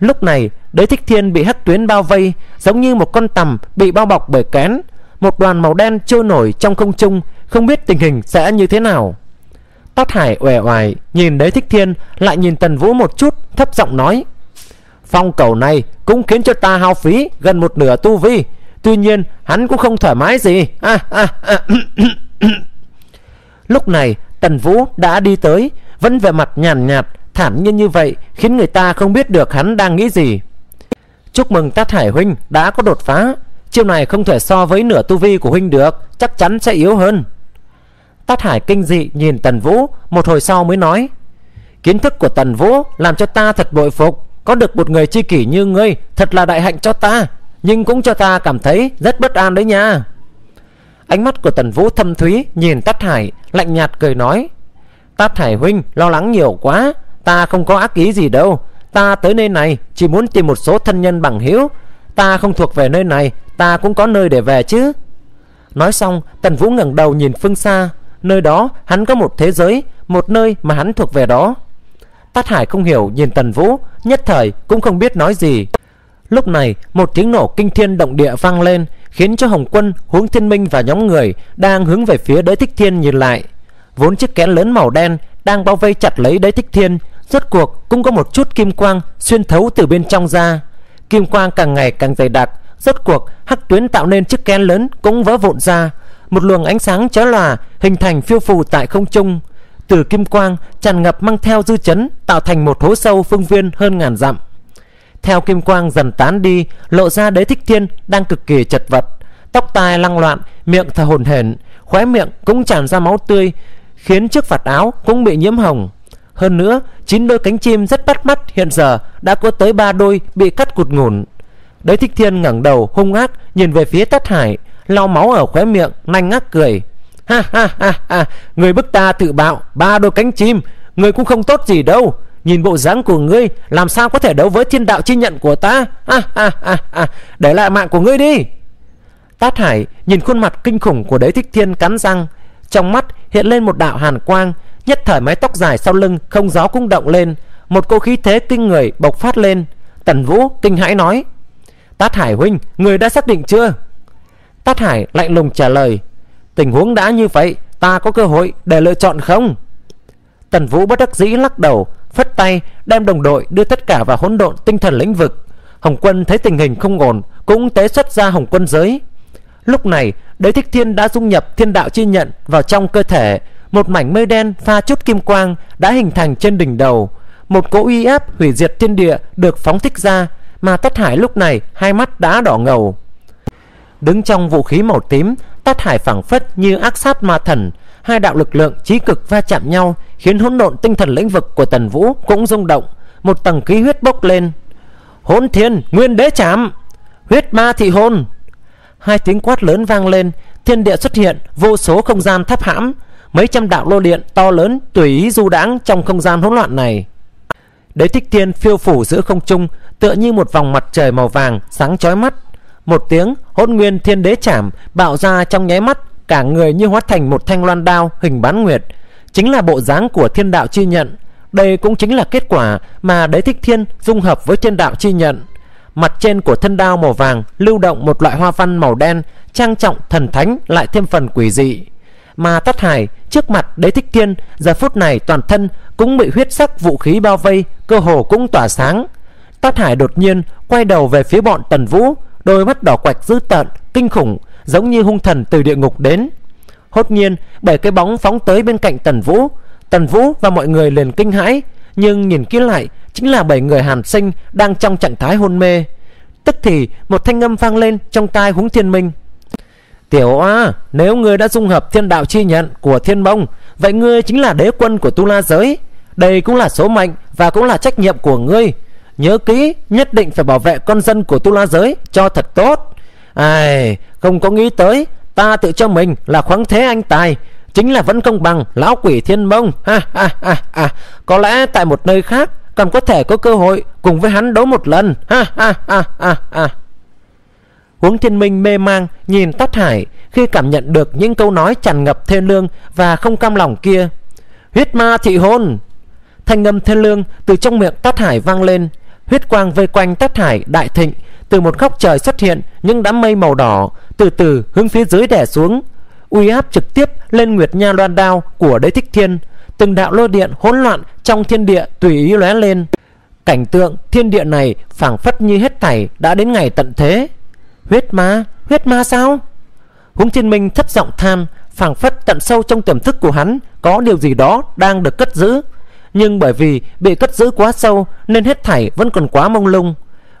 Lúc này Đế Thích Thiên bị hắc tuyến bao vây, giống như một con tằm bị bao bọc bởi kén. Một đoàn màu đen trôi nổi trong không trung, không biết tình hình sẽ như thế nào. Tát Hải uể oải nhìn Đế Thích Thiên, lại nhìn Tần Vũ một chút, thấp giọng nói: phong cầu này cũng khiến cho ta hao phí gần một nửa tu vi, tuy nhiên hắn cũng không thoải mái gì. À, à, à. Lúc này Tần Vũ đã đi tới, vẫn vẻ mặt nhàn nhạt, thản nhiên như vậy khiến người ta không biết được hắn đang nghĩ gì. Chúc mừng Tát Hải huynh đã có đột phá, chiêu này không thể so với nửa tu vi của huynh được, chắc chắn sẽ yếu hơn. Tát Hải kinh dị nhìn Tần Vũ, một hồi sau mới nói: kiến thức của Tần Vũ làm cho ta thật bội phục, có được một người tri kỷ như ngươi thật là đại hạnh cho ta, nhưng cũng cho ta cảm thấy rất bất an đấy nha. Ánh mắt của Tần Vũ thâm thúy nhìn Tát Hải, lạnh nhạt cười nói: Tát Hải huynh lo lắng nhiều quá, ta không có ác ý gì đâu. Ta tới nơi này chỉ muốn tìm một số thân nhân bằng hữu, ta không thuộc về nơi này, ta cũng có nơi để về chứ. Nói xong Tần Vũ ngẩng đầu nhìn phương xa, nơi đó hắn có một thế giới, một nơi mà hắn thuộc về đó. Tát Hải không hiểu nhìn Tần Vũ, nhất thời cũng không biết nói gì. Lúc này một tiếng nổ kinh thiên động địa vang lên, khiến cho Hồng Quân, Huống Thiên Minh và nhóm người đang hướng về phía Đế Thích Thiên nhìn lại. Vốn chiếc kén lớn màu đen đang bao vây chặt lấy Đế Thích Thiên, rốt cuộc cũng có một chút kim quang xuyên thấu từ bên trong ra. Kim quang càng ngày càng dày đặc, rốt cuộc hắc tuyến tạo nên chiếc kén lớn cũng vỡ vụn ra, một luồng ánh sáng chói lòa hình thành phiêu phù tại không trung. Từ kim quang tràn ngập mang theo dư chấn, tạo thành một hố sâu phương viên hơn ngàn dặm. Theo kim quang dần tán đi, lộ ra Đế Thích Thiên đang cực kỳ chật vật, tóc tai lăng loạn, miệng thở hổn hển, khóe miệng cũng tràn ra máu tươi, khiến chiếc vạt áo cũng bị nhiễm hồng. Hơn nữa chín đôi cánh chim rất bắt mắt hiện giờ đã có tới ba đôi bị cắt cụt ngủn. Đế Thích Thiên ngẩng đầu hung ác nhìn về phía Tát Hải, lau máu ở khóe miệng, nanh ngác cười: ha ha ha ha, người bức ta tự bạo ba đôi cánh chim, người cũng không tốt gì đâu. Nhìn bộ dáng của ngươi làm sao có thể đấu với thiên đạo chi nhận của ta. Ha ha ha ha, để lại mạng của ngươi đi. Tát Hải nhìn khuôn mặt kinh khủng của Đế Thích Thiên cắn răng, trong mắt hiện lên một đạo hàn quang, nhất thời mái tóc dài sau lưng không gió cũng động lên, một cô khí thế kinh người bộc phát lên. Tần Vũ kinh hãi nói: Tát Hải huynh, người đã xác định chưa? Tát Hải lạnh lùng trả lời, tình huống đã như vậy, ta có cơ hội để lựa chọn không? Tần Vũ bất đắc dĩ lắc đầu, phất tay đem đồng đội đưa tất cả vào hỗn độn tinh thần lĩnh vực. Hồng Quân thấy tình hình không ổn, cũng tế xuất ra Hồng Quân giới. Lúc này Đế Thích Thiên đã dung nhập thiên đạo chi nhận vào trong cơ thể, một mảnh mây đen pha chút kim quang đã hình thành trên đỉnh đầu, một cỗ uy áp hủy diệt thiên địa được phóng thích ra, mà Tát Hải lúc này hai mắt đã đỏ ngầu. Đứng trong vũ khí màu tím, Tát Hải phảng phất như ác sát ma thần, hai đạo lực lượng chí cực va chạm nhau, khiến hỗn độn tinh thần lĩnh vực của Tần Vũ cũng rung động, một tầng khí huyết bốc lên. Hỗn Thiên Nguyên Đế Trảm, Huyết Ma Thị Hôn. Hai tiếng quát lớn vang lên, thiên địa xuất hiện vô số không gian tháp hãm, mấy trăm đạo lô điện to lớn tùy ý du đãng trong không gian hỗn loạn này. Đế Thích Thiên phiêu phủ giữa không trung, tựa như một vòng mặt trời màu vàng sáng chói mắt. Một tiếng Hỗn Nguyên Thiên Đế Trảm bạo ra trong nháy mắt, cả người như hóa thành một thanh loan đao hình bán nguyệt, chính là bộ dáng của thiên đạo chi nhận. Đây cũng chính là kết quả mà Đế Thích Thiên dung hợp với thiên đạo chi nhận. Mặt trên của thân đao màu vàng lưu động một loại hoa văn màu đen, trang trọng thần thánh lại thêm phần quỷ dị. Mà Tát Hải trước mặt Đế Thích Thiên giờ phút này toàn thân cũng bị huyết sắc vũ khí bao vây, cơ hồ cũng tỏa sáng. Tát Hải đột nhiên quay đầu về phía bọn Tần Vũ, đôi mắt đỏ quạch dữ tợn kinh khủng, giống như hung thần từ địa ngục đến. Hốt nhiên bảy cái bóng phóng tới bên cạnh Tần Vũ. Tần Vũ và mọi người liền kinh hãi, nhưng nhìn kỹ lại chính là bảy người Hàn Sanh đang trong trạng thái hôn mê. Tức thì một thanh âm vang lên trong tai Huống Thiên Minh, tiểu a, nếu ngươi đã dung hợp thiên đạo chi nhận của Thiên Mông, vậy ngươi chính là đế quân của Tu La giới. Đây cũng là số mệnh và cũng là trách nhiệm của ngươi. Nhớ kỹ, nhất định phải bảo vệ con dân của Tu La giới cho thật tốt. Ai, không có nghĩ tới ta tự cho mình là khoáng thế anh tài, chính là vẫn không bằng lão quỷ Thiên Mông. Ha ha ha ha. Có lẽ tại một nơi khác còn có thể có cơ hội cùng với hắn đấu một lần. Ha ha ha ha ha. Huống Thiên Minh mê mang nhìn Tát Hải, khi cảm nhận được những câu nói tràn ngập thê lương và không cam lòng kia. Huyết Ma Thị Hôn. Thanh âm thê lương từ trong miệng Tát Hải vang lên, huyết quang vây quanh Tát Hải đại thịnh, từ một góc trời xuất hiện những đám mây màu đỏ, từ từ hướng phía dưới đè xuống. Uy áp trực tiếp lên Nguyệt Nha Loan đao của Đế Thích Thiên, từng đạo lôi điện hỗn loạn trong thiên địa tùy ý lóe lên. Cảnh tượng thiên địa này phảng phất như hết thảy đã đến ngày tận thế. Huyết ma, huyết ma sao? Huống Thiên Minh thấp giọng than, phảng phất tận sâu trong tiềm thức của hắn có điều gì đó đang được cất giữ, nhưng bởi vì bị cất giữ quá sâu nên hết thảy vẫn còn quá mông lung.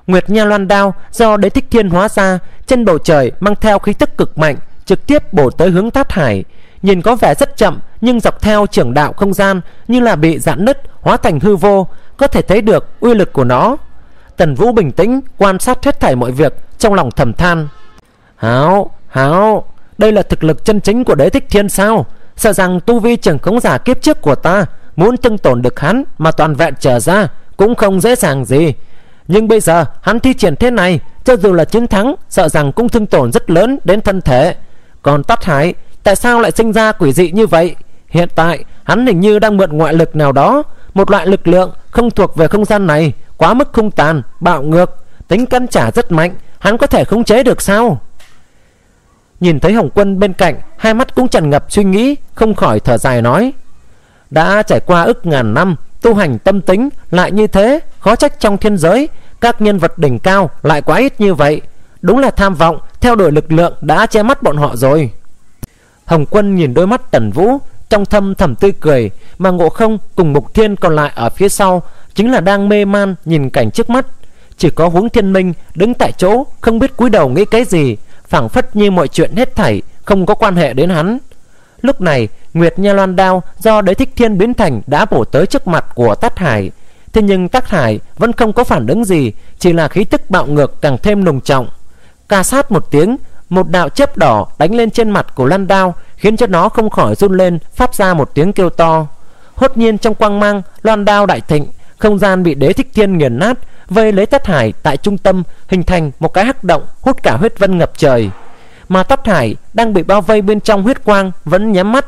Nguyệt Nha Loan đao do Đế Thích Thiên hóa ra trên bầu trời mang theo khí tức cực mạnh, trực tiếp bổ tới hướng Tát Hải. Nhìn có vẻ rất chậm, nhưng dọc theo trưởng đạo không gian như là bị giãn nứt, hóa thành hư vô, có thể thấy được uy lực của nó. Tần Vũ bình tĩnh quan sát hết thảy mọi việc, trong lòng thầm than, háo háo, đây là thực lực chân chính của Đế Thích Thiên sao? Sợ rằng tu vi trưởng khống giả kiếp trước của ta muốn tương tổn được hắn mà toàn vẹn trở ra cũng không dễ dàng gì. Nhưng bây giờ hắn thi triển thế này, cho dù là chiến thắng, sợ rằng cũng thương tổn rất lớn đến thân thể. Còn Tát Hải, tại sao lại sinh ra quỷ dị như vậy? Hiện tại hắn hình như đang mượn ngoại lực nào đó, một loại lực lượng không thuộc về không gian này, quá mức hung tàn, bạo ngược, tính căn trả rất mạnh, hắn có thể khống chế được sao? Nhìn thấy Hồng Quân bên cạnh, hai mắt cũng tràn ngập suy nghĩ, không khỏi thở dài nói, đã trải qua ức ngàn năm tu hành tâm tính lại như thế, khó trách trong thiên giới các nhân vật đỉnh cao lại quá ít như vậy, đúng là tham vọng theo đuổi lực lượng đã che mắt bọn họ rồi. Hồng Quân nhìn đôi mắt Tần Vũ trong thâm thầm tươi cười, mà Ngộ Không cùng Mục Thiên còn lại ở phía sau chính là đang mê man nhìn cảnh trước mắt. Chỉ có Huống Thiên Minh đứng tại chỗ không biết cúi đầu nghĩ cái gì, phảng phất như mọi chuyện hết thảy không có quan hệ đến hắn. Lúc này Nguyệt Nha Loan đao do Đế Thích Thiên biến thành đã bổ tới trước mặt của Tát Hải, thế nhưng Tát Hải vẫn không có phản ứng gì, chỉ là khí tức bạo ngược càng thêm nồng trọng. Ca sát một tiếng, một đạo chớp đỏ đánh lên trên mặt của Lan đao, khiến cho nó không khỏi run lên, phát ra một tiếng kêu to. Hốt nhiên trong quang mang, Loan đao đại thịnh, không gian bị Đế Thích Thiên nghiền nát, vây lấy Tát Hải tại trung tâm, hình thành một cái hắc động hút cả huyết vân ngập trời. Mà Tát Hải đang bị bao vây bên trong huyết quang vẫn nhắm mắt.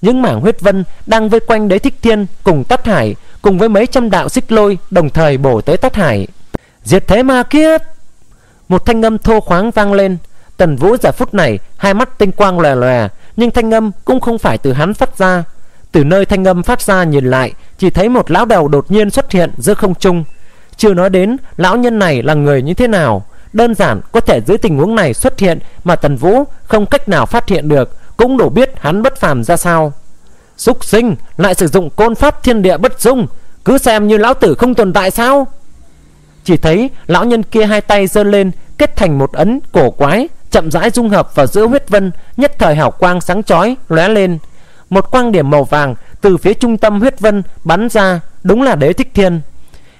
Những mảng huyết vân đang vây quanh Đế Thích Thiên cùng Tát Hải, cùng với mấy trăm đạo xích lôi đồng thời bổ tới Tát Hải. Diệt thế ma kiếp! Một thanh âm thô khoáng vang lên. Tần Vũ giờ phút này hai mắt tinh quang lòe lòe, nhưng thanh âm cũng không phải từ hắn phát ra. Từ nơi thanh âm phát ra nhìn lại, chỉ thấy một lão đầu đột nhiên xuất hiện giữa không trung. Chưa nói đến lão nhân này là người như thế nào, đơn giản có thể dưới tình huống này xuất hiện mà Tần Vũ không cách nào phát hiện được, cũng đủ biết hắn bất phàm ra sao. Súc sinh lại sử dụng côn pháp thiên địa bất dung, cứ xem như lão tử không tồn tại sao? Chỉ thấy lão nhân kia hai tay giơ lên, kết thành một ấn cổ quái, chậm rãi dung hợp vào giữa huyết vân, nhất thời hào quang sáng chói lóe lên. Một quang điểm màu vàng từ phía trung tâm huyết vân bắn ra, đúng là Đế Thích Thiên.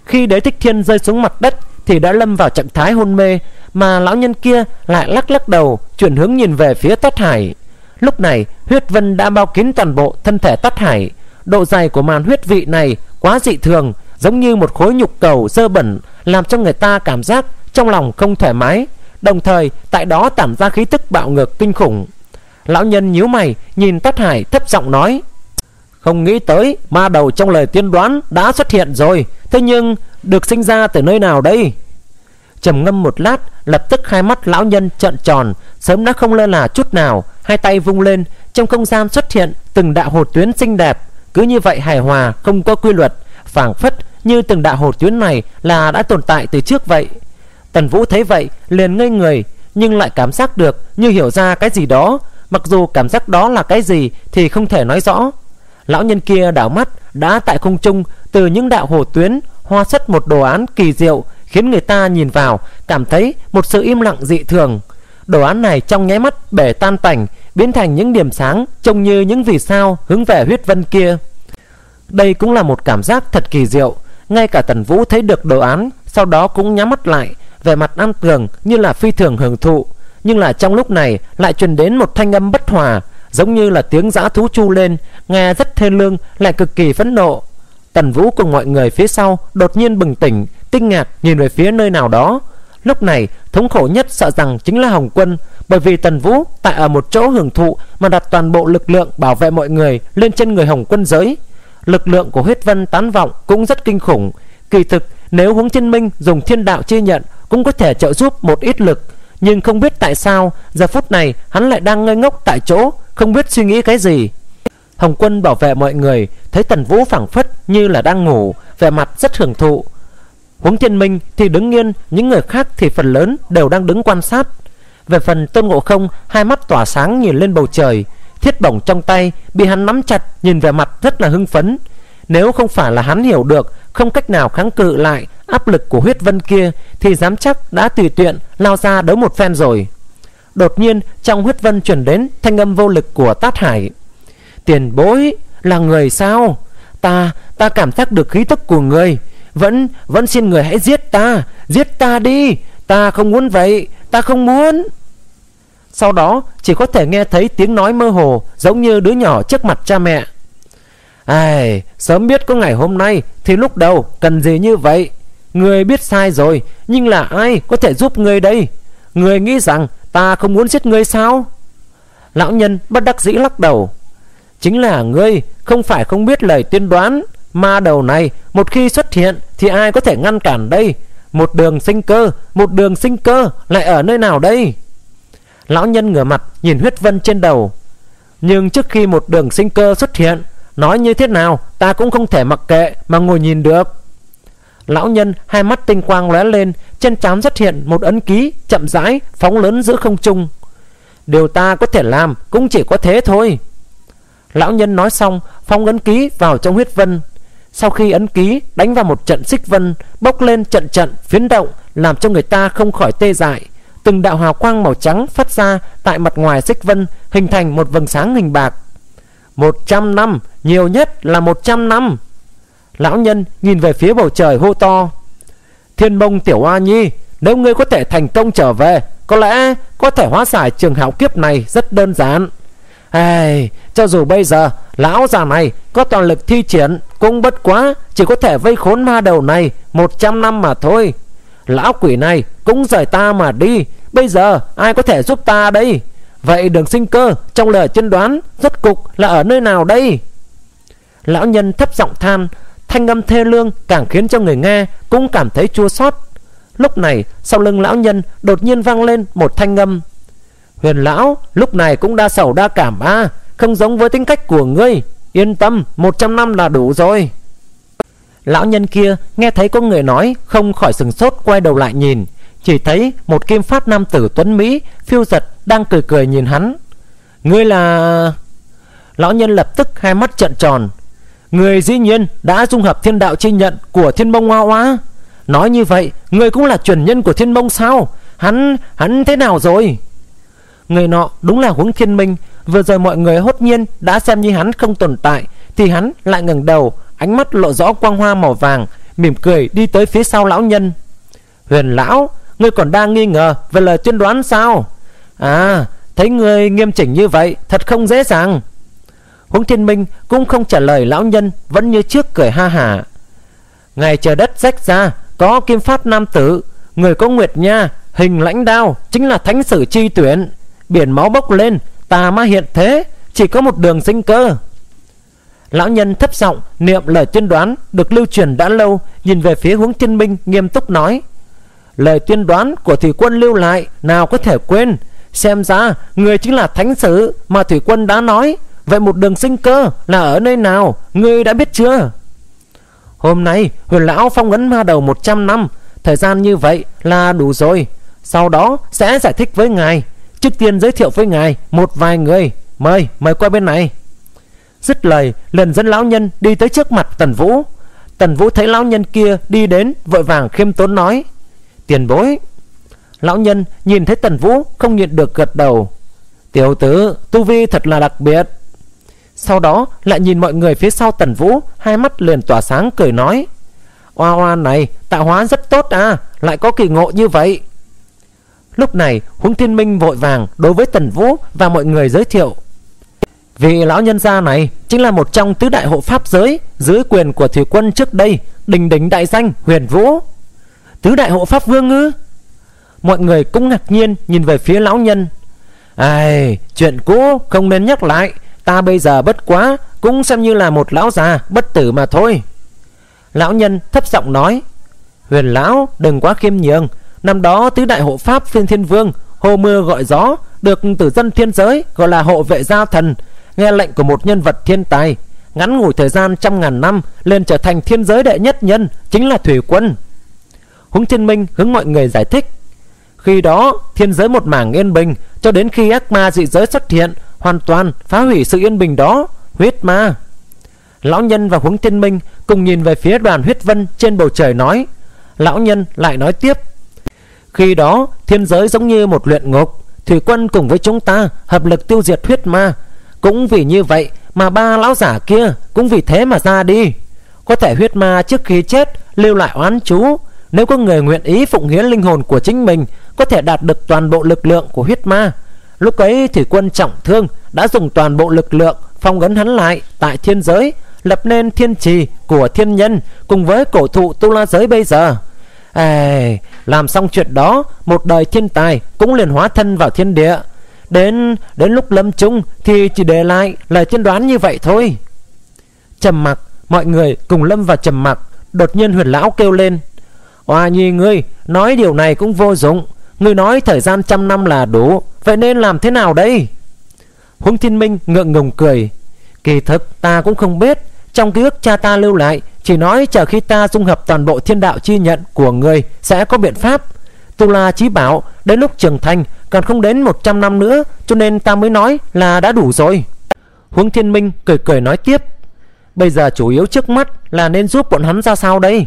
Khi Đế Thích Thiên rơi xuống mặt đất thì đã lâm vào trạng thái hôn mê, mà lão nhân kia lại lắc lắc đầu, chuyển hướng nhìn về phía Tát Hải. Lúc này huyết vân đã bao kín toàn bộ thân thể Tát Hải. Độ dày của màn huyết vị này quá dị thường, giống như một khối nhục cầu dơ bẩn, làm cho người ta cảm giác trong lòng không thoải mái, đồng thời tại đó tản ra khí tức bạo ngược kinh khủng. Lão nhân nhíu mày nhìn Tát Hải thấp giọng nói: không nghĩ tới ma đầu trong lời tiên đoán đã xuất hiện rồi, thế nhưng được sinh ra từ nơi nào đây? Trầm ngâm một lát, lập tức hai mắt lão nhân trợn tròn, sớm đã không lơ là chút nào, hai tay vung lên, trong không gian xuất hiện từng đạo hồ tuyến xinh đẹp, cứ như vậy hài hòa không có quy luật, phảng phất như từng đạo hồ tuyến này là đã tồn tại từ trước vậy. Tần Vũ thấy vậy liền ngây người, nhưng lại cảm giác được như hiểu ra cái gì đó, mặc dù cảm giác đó là cái gì thì không thể nói rõ. Lão nhân kia đảo mắt đã tại không trung, từ những đạo hồ tuyến hoa xuất một đồ án kỳ diệu, khiến người ta nhìn vào cảm thấy một sự im lặng dị thường. Đồ án này trong nháy mắt bể tan tành, biến thành những điểm sáng trông như những vì sao hướng về huyết vân kia. Đây cũng là một cảm giác thật kỳ diệu, ngay cả Tần Vũ thấy được đồ án sau đó cũng nhắm mắt lại, về mặt an tường như là phi thường hưởng thụ. Nhưng là trong lúc này lại truyền đến một thanh âm bất hòa, giống như là tiếng dã thú chu lên, nghe rất thê lương lại cực kỳ phẫn nộ. Tần Vũ cùng mọi người phía sau đột nhiên bừng tỉnh, kinh ngạc nhìn về phía nơi nào đó. Lúc này thống khổ nhất sợ rằng chính là Hồng Quân, bởi vì Tần Vũ tại ở một chỗ hưởng thụ mà đặt toàn bộ lực lượng bảo vệ mọi người lên trên người Hồng Quân giới. Lực lượng của huyết vân tán vọng cũng rất kinh khủng. Kỳ thực nếu Huống Thiên Minh dùng thiên đạo chi nhận cũng có thể trợ giúp một ít lực, nhưng không biết tại sao giờ phút này hắn lại đang ngây ngốc tại chỗ, không biết suy nghĩ cái gì. Hồng Quân bảo vệ mọi người thấy Tần Vũ phảng phất như là đang ngủ, vẻ mặt rất hưởng thụ. Huống Thiên Minh thì đứng yên, những người khác thì phần lớn đều đang đứng quan sát. Về phần Tôn Ngộ Không, hai mắt tỏa sáng nhìn lên bầu trời, thiết bổng trong tay bị hắn nắm chặt, nhìn vẻ mặt rất là hưng phấn. Nếu không phải là hắn hiểu được không cách nào kháng cự lại áp lực của huyết vân kia thì dám chắc đã tùy tiện lao ra đấu một phen rồi. Đột nhiên trong huyết vân chuyển đến thanh âm vô lực của Tát Hải: tiền bối là người sao? Ta, ta cảm giác được khí tức của người, vẫn, vẫn xin người hãy giết ta, giết ta đi, ta không muốn vậy, ta không muốn. Sau đó chỉ có thể nghe thấy tiếng nói mơ hồ, giống như đứa nhỏ trước mặt cha mẹ. Ai, sớm biết có ngày hôm nay thì lúc đầu cần gì như vậy. Người biết sai rồi, nhưng là ai có thể giúp người đây? Người nghĩ rằng ta không muốn giết người sao? Lão nhân bất đắc dĩ lắc đầu. Chính là ngươi không phải không biết lời tiên đoán, ma đầu này một khi xuất hiện thì ai có thể ngăn cản đây? Một đường sinh cơ, một đường sinh cơ lại ở nơi nào đây? Lão nhân ngửa mặt nhìn huyết vân trên đầu. Nhưng trước khi một đường sinh cơ xuất hiện, nói như thế nào ta cũng không thể mặc kệ mà ngồi nhìn được. Lão nhân hai mắt tinh quang lóe lên, trên trán xuất hiện một ấn ký chậm rãi phóng lớn giữa không trung. Điều ta có thể làm cũng chỉ có thế thôi. Lão nhân nói xong phóng ấn ký vào trong huyết vân. Sau khi ấn ký đánh vào một trận xích vân, bốc lên trận trận phiến động, làm cho người ta không khỏi tê dại. Từng đạo hào quang màu trắng phát ra tại mặt ngoài xích vân, hình thành một vầng sáng hình bạc. Một trăm năm, nhiều nhất là một trăm năm. Lão nhân nhìn về phía bầu trời hô to: Thiên Mông tiểu oa nhi, nếu ngươi có thể thành công trở về, có lẽ có thể hóa giải trường hạo kiếp này rất đơn giản. Ai, cho dù bây giờ lão già này có toàn lực thi triển cũng bất quá chỉ có thể vây khốn ma đầu này một trăm năm mà thôi. Lão quỷ này cũng rời ta mà đi, bây giờ ai có thể giúp ta đây? Vậy đường sinh cơ trong lời tiên đoán rốt cục là ở nơi nào đây? Lão nhân thấp giọng than, thanh âm thê lương càng khiến cho người nghe cũng cảm thấy chua xót. Lúc này sau lưng lão nhân đột nhiên vang lên một thanh âm: Huyền lão lúc này cũng đa sầu đa cảm a à, không giống với tính cách của ngươi. Yên tâm, một trăm năm là đủ rồi. Lão nhân kia nghe thấy có người nói không khỏi sừng sốt, quay đầu lại nhìn, chỉ thấy một kim phát nam tử tuấn mỹ phiêu giật đang cười cười nhìn hắn. Ngươi là... Lão nhân lập tức hai mắt trợn tròn. Ngươi dĩ nhiên đã dung hợp thiên đạo chi nhận của Thiên Mông Hoa Hoa. Nói như vậy ngươi cũng là truyền nhân của Thiên Mông sao? Hắn... hắn thế nào rồi? Người nọ đúng là Huống Thiên Minh. Vừa rồi mọi người hốt nhiên đã xem như hắn không tồn tại, thì hắn lại ngẩng đầu, ánh mắt lộ rõ quang hoa màu vàng, mỉm cười đi tới phía sau lão nhân. Huyền lão, ngươi còn đang nghi ngờ về lời tuyên đoán sao? À, thấy ngươi nghiêm chỉnh như vậy thật không dễ dàng. Huống Thiên Minh cũng không trả lời lão nhân, vẫn như trước cười ha hả. Ngày trời đất rách ra có kim phát nam tử, người có nguyệt nha, hình lãnh đao, chính là thánh sử chi tuyển. Biển máu bốc lên, tà ma hiện thế, chỉ có một đường sinh cơ. Lão nhân thấp giọng niệm lời tuyên đoán được lưu truyền đã lâu, nhìn về phía Huống Thiên Minh nghiêm túc nói: Lời tuyên đoán của Thủy Quân lưu lại, nào có thể quên. Xem ra người chính là thánh sử mà Thủy Quân đã nói. Vậy một đường sinh cơ là ở nơi nào, ngươi đã biết chưa? Hôm nay Huyền lão phong ấn ma đầu một trăm năm, thời gian như vậy là đủ rồi. Sau đó sẽ giải thích với ngài. Trước tiên giới thiệu với ngài một vài người. Mời, mời qua bên này. Dứt lời liền dẫn lão nhân đi tới trước mặt Tần Vũ. Tần Vũ thấy lão nhân kia đi đến, vội vàng khiêm tốn nói: Tiền bối. Lão nhân nhìn thấy Tần Vũ không nhịn được gật đầu: Tiểu tử tu vi thật là đặc biệt. Sau đó lại nhìn mọi người phía sau Tần Vũ, hai mắt liền tỏa sáng cười nói: Oa oa này tạo hóa rất tốt à, lại có kỳ ngộ như vậy. Lúc này Huống Thiên Minh vội vàng đối với Tần Vũ và mọi người giới thiệu: Vị lão nhân gia này chính là một trong tứ đại hộ pháp giới, dưới quyền của Thủy Quân trước đây, đình đính đại danh Huyền Vũ. Tứ đại hộ pháp vương ư? Mọi người cũng ngạc nhiên nhìn về phía lão nhân. Ai, chuyện cũ không nên nhắc lại, ta bây giờ bất quá cũng xem như là một lão già bất tử mà thôi. Lão nhân thấp giọng nói: Huyền lão đừng quá khiêm nhường. Năm đó tứ đại hộ pháp phiên thiên vương hô mưa gọi gió, được tử dân thiên giới gọi là hộ vệ giao thần, nghe lệnh của một nhân vật thiên tài, ngắn ngủi thời gian trăm ngàn năm lên trở thành thiên giới đệ nhất nhân, chính là Thủy Quân. Huống Thiên Minh hướng mọi người giải thích: Khi đó thiên giới một mảng yên bình, cho đến khi ác ma dị giới xuất hiện, hoàn toàn phá hủy sự yên bình đó. Huyết ma. Lão nhân và Huống Thiên Minh cùng nhìn về phía đoàn huyết vân trên bầu trời nói. Lão nhân lại nói tiếp: Khi đó thiên giới giống như một luyện ngục, Thủy Quân cùng với chúng ta hợp lực tiêu diệt huyết ma. Cũng vì như vậy mà ba lão giả kia cũng vì thế mà ra đi. Có thể huyết ma trước khi chết lưu lại oán chú, nếu có người nguyện ý phụng hiến linh hồn của chính mình, có thể đạt được toàn bộ lực lượng của huyết ma. Lúc ấy Thủy Quân trọng thương, đã dùng toàn bộ lực lượng phong ấn hắn lại tại thiên giới, lập nên thiên trì của thiên nhân cùng với cổ thụ tu la giới bây giờ. À, làm xong chuyện đó, một đời thiên tài cũng liền hóa thân vào thiên địa. Đến đến lúc lâm chung thì chỉ để lại lời tiên đoán như vậy thôi. Trầm mặc, mọi người cùng lâm vào trầm mặc. Đột nhiên Huyền lão kêu lên: Oa nhi ngươi, nói điều này cũng vô dụng. Ngươi nói thời gian trăm năm là đủ, vậy nên làm thế nào đây? Huống Thiên Minh ngượng ngùng cười: Kỳ thực ta cũng không biết. Trong ký ức cha ta lưu lại chỉ nói chờ khi ta dung hợp toàn bộ thiên đạo chi nhận của người sẽ có biện pháp. Tu la chí bảo đến lúc trưởng thành còn không đến một trăm năm nữa, cho nên ta mới nói là đã đủ rồi. Huống Thiên Minh cười cười nói tiếp: Bây giờ chủ yếu trước mắt là nên giúp bọn hắn ra sao đây?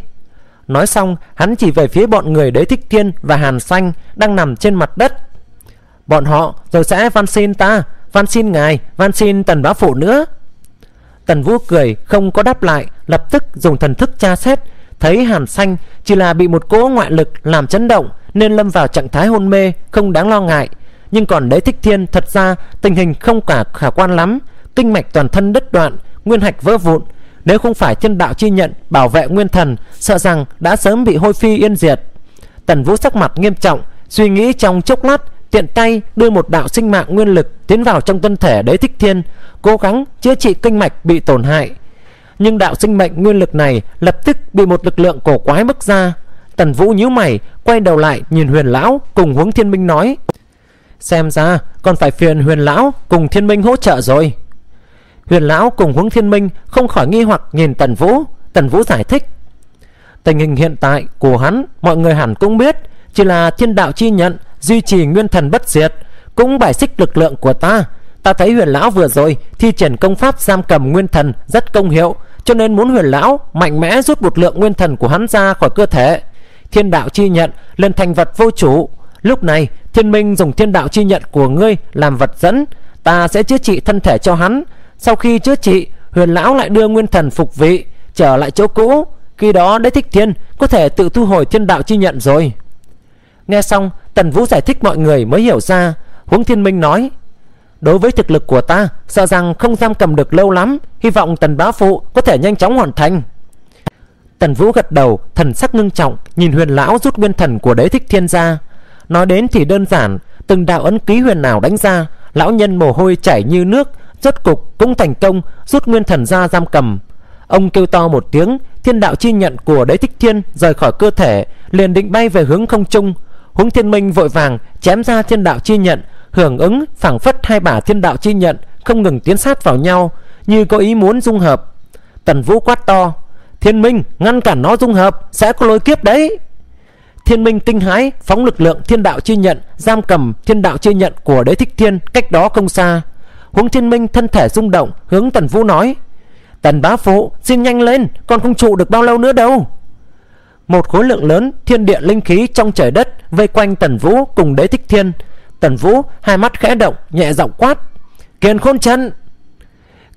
Nói xong hắn chỉ về phía bọn người Đế Thích Thiên và Hàn Sanh đang nằm trên mặt đất. Bọn họ rồi sẽ van xin ta, van xin ngài, van xin Tần bá phụ nữa. Tần Vũ cười không có đáp lại, lập tức dùng thần thức tra xét, thấy Hàn Sanh chỉ là bị một cỗ ngoại lực làm chấn động nên lâm vào trạng thái hôn mê, không đáng lo ngại. Nhưng còn Đế Thích Thiên thật ra tình hình không cả khả quan lắm, kinh mạch toàn thân đứt đoạn, nguyên hạch vỡ vụn, nếu không phải thiên đạo chi nhận bảo vệ nguyên thần, sợ rằng đã sớm bị hôi phi yên diệt. Tần Vũ sắc mặt nghiêm trọng, suy nghĩ trong chốc lát, tiện tay đưa một đạo sinh mạng nguyên lực tiến vào trong thân thể Đế Thích Thiên, cố gắng chữa trị kinh mạch bị tổn hại. Nhưng đạo sinh mệnh nguyên lực này lập tức bị một lực lượng cổ quái bức ra. Tần Vũ nhíu mày quay đầu lại nhìn Huyền lão cùng Huống Thiên Minh nói: xem ra còn phải phiền Huyền lão cùng Thiên Minh hỗ trợ rồi. Huyền lão cùng Huống Thiên Minh không khỏi nghi hoặc nhìn Tần Vũ. Tần Vũ giải thích tình hình hiện tại của hắn, mọi người hẳn cũng biết, chỉ là thiên đạo chi nhận duy trì nguyên thần bất diệt, cũng bài xích lực lượng của ta. Ta thấy Huyền lão vừa rồi thi triển công pháp giam cầm nguyên thần rất công hiệu, cho nên muốn Huyền lão mạnh mẽ rút một lượng nguyên thần của hắn ra khỏi cơ thể. Thiên đạo chi nhận lên thành vật vô chủ. Lúc này Thiên Minh dùng thiên đạo chi nhận của ngươi làm vật dẫn, ta sẽ chữa trị thân thể cho hắn. Sau khi chữa trị, Huyền lão lại đưa nguyên thần phục vị trở lại chỗ cũ. Khi đó Đế Thích Thiên có thể tự thu hồi thiên đạo chi nhận rồi. Nghe xong Tần Vũ giải thích, mọi người mới hiểu ra. Huống Thiên Minh nói: đối với thực lực của ta, sợ rằng không giam cầm được lâu lắm, hy vọng Tần bá phụ có thể nhanh chóng hoàn thành. Tần Vũ gật đầu, thần sắc ngưng trọng nhìn Huyền lão rút nguyên thần của Đế Thích Thiên ra. Nói đến thì đơn giản, từng đạo ấn ký Huyền nào đánh ra, lão nhân mồ hôi chảy như nước, rốt cục cũng thành công rút nguyên thần ra giam cầm. Ông kêu to một tiếng, thiên đạo chi nhận của Đế Thích Thiên rời khỏi cơ thể, liền định bay về hướng không trung. Huống Thiên Minh vội vàng chém ra thiên đạo chi nhận, hưởng ứng phảng phất hai bả thiên đạo chi nhận không ngừng tiến sát vào nhau, như có ý muốn dung hợp. Tần Vũ quát to: Thiên Minh, ngăn cản nó dung hợp, sẽ có lôi kiếp đấy. Thiên Minh tinh hãi phóng lực lượng thiên đạo chi nhận giam cầm thiên đạo chi nhận của Đế Thích Thiên cách đó không xa. Huống Thiên Minh thân thể rung động, hướng Tần Vũ nói: Tần bá phụ, xin nhanh lên, con không trụ được bao lâu nữa đâu. Một khối lượng lớn thiên địa linh khí trong trời đất vây quanh Tần Vũ cùng Đế Thích Thiên. Tần Vũ hai mắt khẽ động, nhẹ giọng quát: Kiền Khôn trận!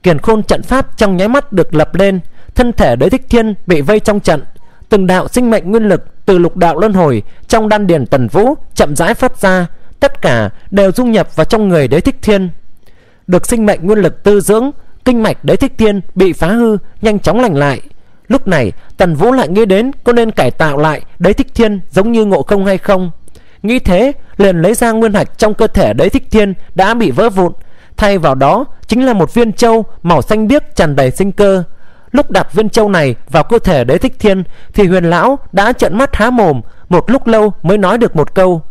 Kiền Khôn trận pháp trong nháy mắt được lập lên, thân thể Đế Thích Thiên bị vây trong trận. Từng đạo sinh mệnh nguyên lực từ lục đạo luân hồi trong đan điền Tần Vũ chậm rãi phát ra, tất cả đều dung nhập vào trong người Đế Thích Thiên. Được sinh mệnh nguyên lực tư dưỡng, kinh mạch Đế Thích Thiên bị phá hư nhanh chóng lành lại. Lúc này Tần Vũ lại nghĩ đến có nên cải tạo lại Đế Thích Thiên giống như Ngộ Không hay không. Nghĩ thế liền lấy ra nguyên hạch trong cơ thể Đế Thích Thiên đã bị vỡ vụn, thay vào đó chính là một viên châu màu xanh biếc tràn đầy sinh cơ. Lúc đặt viên châu này vào cơ thể Đế Thích Thiên thì Huyền lão đã trợn mắt há mồm, một lúc lâu mới nói được một câu: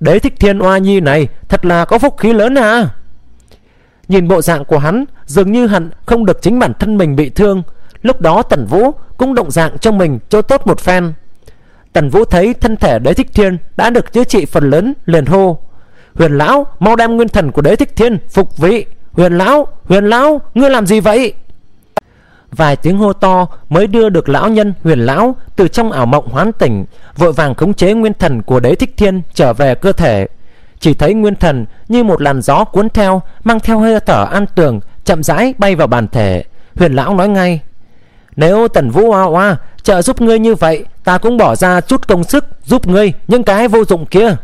Đế Thích Thiên oa nhi này thật là có phúc khí lớn à. Nhìn bộ dạng của hắn dường như hắn không được chính bản thân mình bị thương. Lúc đó Tần Vũ cũng động dạng cho mình cho tốt một phen. Tần Vũ thấy thân thể Đế Thích Thiên đã được chữa trị phần lớn, liền hô: Huyền lão, mau đem nguyên thần của Đế Thích Thiên phục vị. Huyền lão, Huyền lão, ngươi làm gì vậy? Vài tiếng hô to mới đưa được lão nhân Huyền lão từ trong ảo mộng hoán tỉnh, vội vàng khống chế nguyên thần của Đế Thích Thiên trở về cơ thể. Chỉ thấy nguyên thần như một làn gió cuốn theo, mang theo hơi thở an tường, chậm rãi bay vào bản thể. Huyền lão nói ngay: Nếu Tần Vũ oa oa trợ giúp ngươi như vậy, ta cũng bỏ ra chút công sức giúp ngươi những cái vô dụng kia.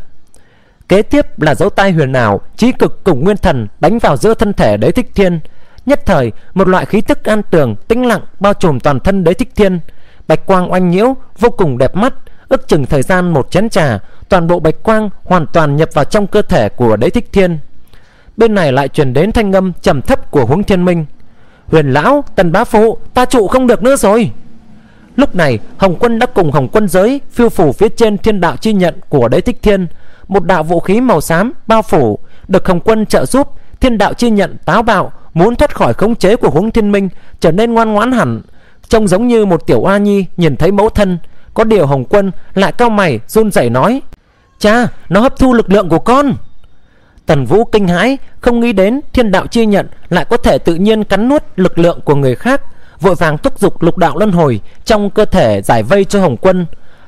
Kế tiếp là dấu tay Huyền ảo trí cực cùng nguyên thần đánh vào giữa thân thể Đế Thích Thiên. Nhất thời một loại khí tức an tường tĩnh lặng bao trùm toàn thân Đế Thích Thiên, bạch quang oanh nhiễu vô cùng đẹp mắt. Ước chừng thời gian một chén trà, toàn bộ bạch quang hoàn toàn nhập vào trong cơ thể của Đế Thích Thiên. Bên này lại truyền đến thanh âm trầm thấp của Huống Thiên Minh: Huyền lão, Tần bá phụ, ta trụ không được nữa rồi. Lúc này Hồng Quân đã cùng Hồng Quân giới phiêu phủ phía trên thiên đạo chi nhận của Đế Thích Thiên. Một đạo vũ khí màu xám bao phủ, được Hồng Quân trợ giúp, thiên đạo chi nhận táo bạo muốn thoát khỏi khống chế của Huống Thiên Minh, trở nên ngoan ngoãn hẳn, trông giống như một tiểu oa nhi nhìn thấy mẫu thân. Có điều Hồng Quân lại cau mày run rẩy nói: Cha, nó hấp thu lực lượng của con. Tần Vũ kinh hãi, không nghĩ đến thiên đạo chi nhận lại có thể tự nhiên cắn nuốt lực lượng của người khác, vội vàng thúc giục lục đạo luân hồi trong cơ thể giải vây cho Hồng Quân.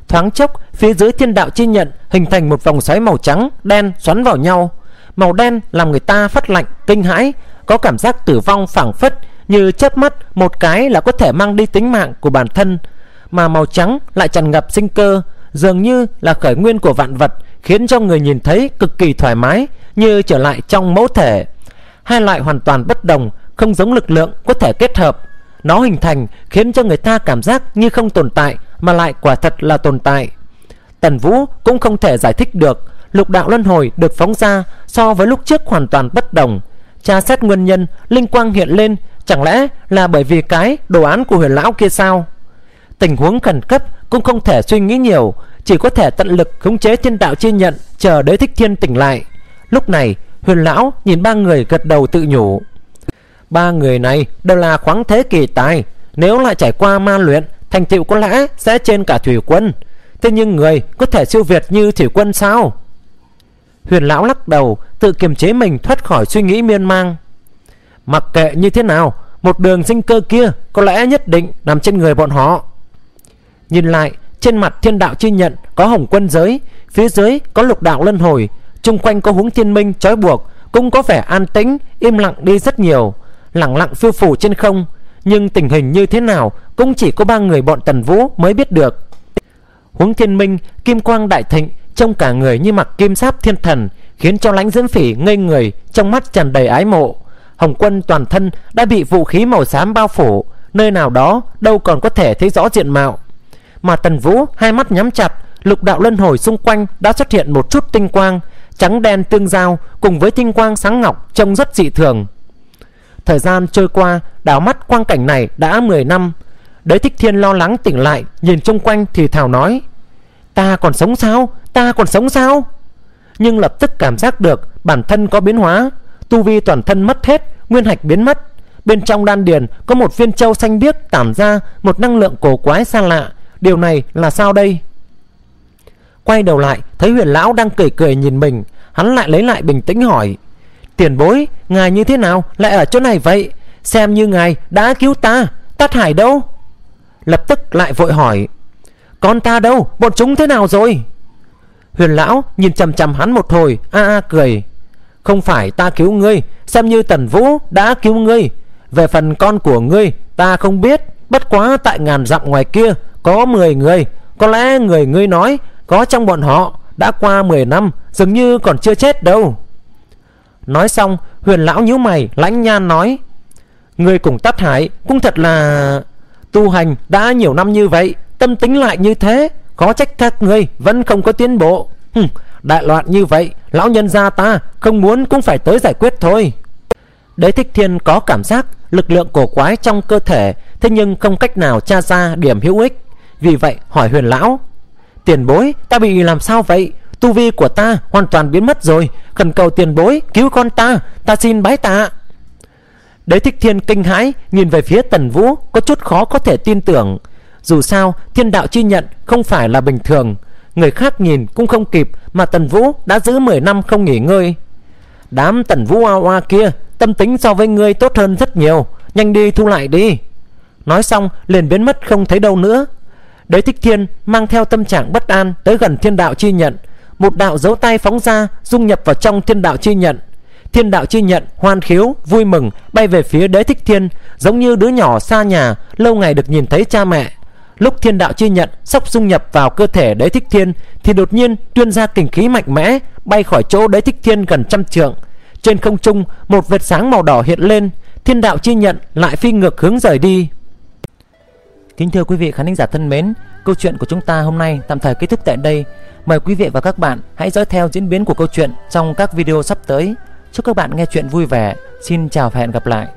Thoáng chốc, phía dưới thiên đạo chi nhận hình thành một vòng xoáy màu trắng đen xoắn vào nhau. Màu đen làm người ta phát lạnh kinh hãi, có cảm giác tử vong phảng phất như chớp mắt một cái là có thể mang đi tính mạng của bản thân, mà màu trắng lại tràn ngập sinh cơ, dường như là khởi nguyên của vạn vật, khiến cho người nhìn thấy cực kỳ thoải mái, như trở lại trong mẫu thể. Hai loại hoàn toàn bất đồng, không giống lực lượng có thể kết hợp. Nó hình thành khiến cho người ta cảm giác như không tồn tại, mà lại quả thật là tồn tại. Tần Vũ cũng không thể giải thích được, lục đạo luân hồi được phóng ra so với lúc trước hoàn toàn bất đồng. Tra xét nguyên nhân, linh quang hiện lên, chẳng lẽ là bởi vì cái đồ án của Huyền lão kia sao? Tình huống khẩn cấp cũng không thể suy nghĩ nhiều, chỉ có thể tận lực khống chế thiên đạo chi nhận, chờ Đế Thích Thiên tỉnh lại. Lúc này Huyền lão nhìn ba người gật đầu tự nhủ, ba người này đều là khoáng thế kỳ tài, nếu lại trải qua ma luyện, thành tựu có lẽ sẽ trên cả Thủy Quân. Thế nhưng người có thể siêu việt như Thủy Quân sao? Huyền lão lắc đầu, tự kiềm chế mình thoát khỏi suy nghĩ miên mang. Mặc kệ như thế nào, một đường sinh cơ kia có lẽ nhất định nằm trên người bọn họ. Nhìn lại, trên mặt thiên đạo chi nhận có Hồng Quân giới, phía dưới có lục đạo luân hồi, chung quanh có Huống Thiên Minh trói buộc, cũng có vẻ an tĩnh, im lặng đi rất nhiều, lặng lặng phiêu phủ trên không. Nhưng tình hình như thế nào cũng chỉ có ba người bọn Tần Vũ mới biết được. Huống Thiên Minh kim quang đại thịnh, trông cả người như mặc kim giáp thiên thần, khiến cho Lãnh Diễm Phỉ ngây người, trong mắt tràn đầy ái mộ. Hồng Quân toàn thân đã bị vũ khí màu xám bao phủ, nơi nào đó đâu còn có thể thấy rõ diện mạo. Mà Tần Vũ hai mắt nhắm chặt, lục đạo luân hồi xung quanh đã xuất hiện một chút tinh quang trắng đen tương giao, cùng với tinh quang sáng ngọc trông rất dị thường. Thời gian trôi qua, đảo mắt quang cảnh này đã mười năm. Đế Thích Thiên lo lắng tỉnh lại, nhìn chung quanh thì thào nói: "Ta còn sống sao? Ta còn sống sao?" Nhưng lập tức cảm giác được bản thân có biến hóa, tu vi toàn thân mất hết, nguyên hạch biến mất. Bên trong đan điền có một viên châu xanh biếc tản ra một năng lượng cổ quái xa lạ. Điều này là sao đây? Quay đầu lại, thấy Huyền lão đang cười cười nhìn mình, hắn lại lấy lại bình tĩnh hỏi: "Tiền bối, ngài như thế nào lại ở chỗ này vậy? Xem như ngài đã cứu ta, Tát Hải đâu?" Lập tức lại vội hỏi: "Con ta đâu? Bọn chúng thế nào rồi?" Huyền lão nhìn chằm chằm hắn một hồi, a a cười: "Không phải ta cứu ngươi, xem như Tần Vũ đã cứu ngươi. Về phần con của ngươi, ta không biết. Bất quá tại ngàn dặm ngoài kia có mười người, có lẽ người ngươi nói có trong bọn họ. Đã qua mười năm, dường như còn chưa chết đâu." Nói xong, Huyền lão nhíu mày lãnh nhan nói: "Ngươi cùng Tát Hải cũng thật là tu hành đã nhiều năm như vậy, tâm tính lại như thế, khó trách các ngươi vẫn không có tiến bộ. Hừm, đại loạn như vậy, lão nhân gia ta không muốn cũng phải tới giải quyết thôi." Đế Thích Thiên có cảm giác lực lượng cổ quái trong cơ thể, thế nhưng không cách nào tra ra điểm hữu ích, vì vậy hỏi Huyền lão: "Tiền bối, ta bị làm sao vậy? Tu vi của ta hoàn toàn biến mất rồi, khẩn cầu tiền bối cứu con ta, ta xin bái tạ." Đế Thích Thiên kinh hãi nhìn về phía Tần Vũ, có chút khó có thể tin tưởng. Dù sao thiên đạo chi nhận không phải là bình thường, người khác nhìn cũng không kịp, mà Tần Vũ đã giữ mười năm không nghỉ ngơi. "Đám Tần Vũ oa oa kia tâm tính so với ngươi tốt hơn rất nhiều, nhanh đi thu lại đi." Nói xong liền biến mất không thấy đâu nữa. Đế Thích Thiên mang theo tâm trạng bất an tới gần thiên đạo chi nhận, một đạo dấu tay phóng ra, dung nhập vào trong thiên đạo chi nhận. Thiên đạo chi nhận hoan khiếu vui mừng bay về phía Đế Thích Thiên, giống như đứa nhỏ xa nhà lâu ngày được nhìn thấy cha mẹ. Lúc thiên đạo chi nhận sắp dung nhập vào cơ thể Đế Thích Thiên thì đột nhiên tuyên ra kình khí mạnh mẽ, bay khỏi chỗ Đế Thích Thiên gần trăm trượng. Trên không trung một vệt sáng màu đỏ hiện lên, thiên đạo chi nhận lại phi ngược hướng rời đi. Kính thưa quý vị khán thính giả thân mến, câu chuyện của chúng ta hôm nay tạm thời kết thúc tại đây. Mời quý vị và các bạn hãy dõi theo diễn biến của câu chuyện trong các video sắp tới. Chúc các bạn nghe chuyện vui vẻ. Xin chào và hẹn gặp lại.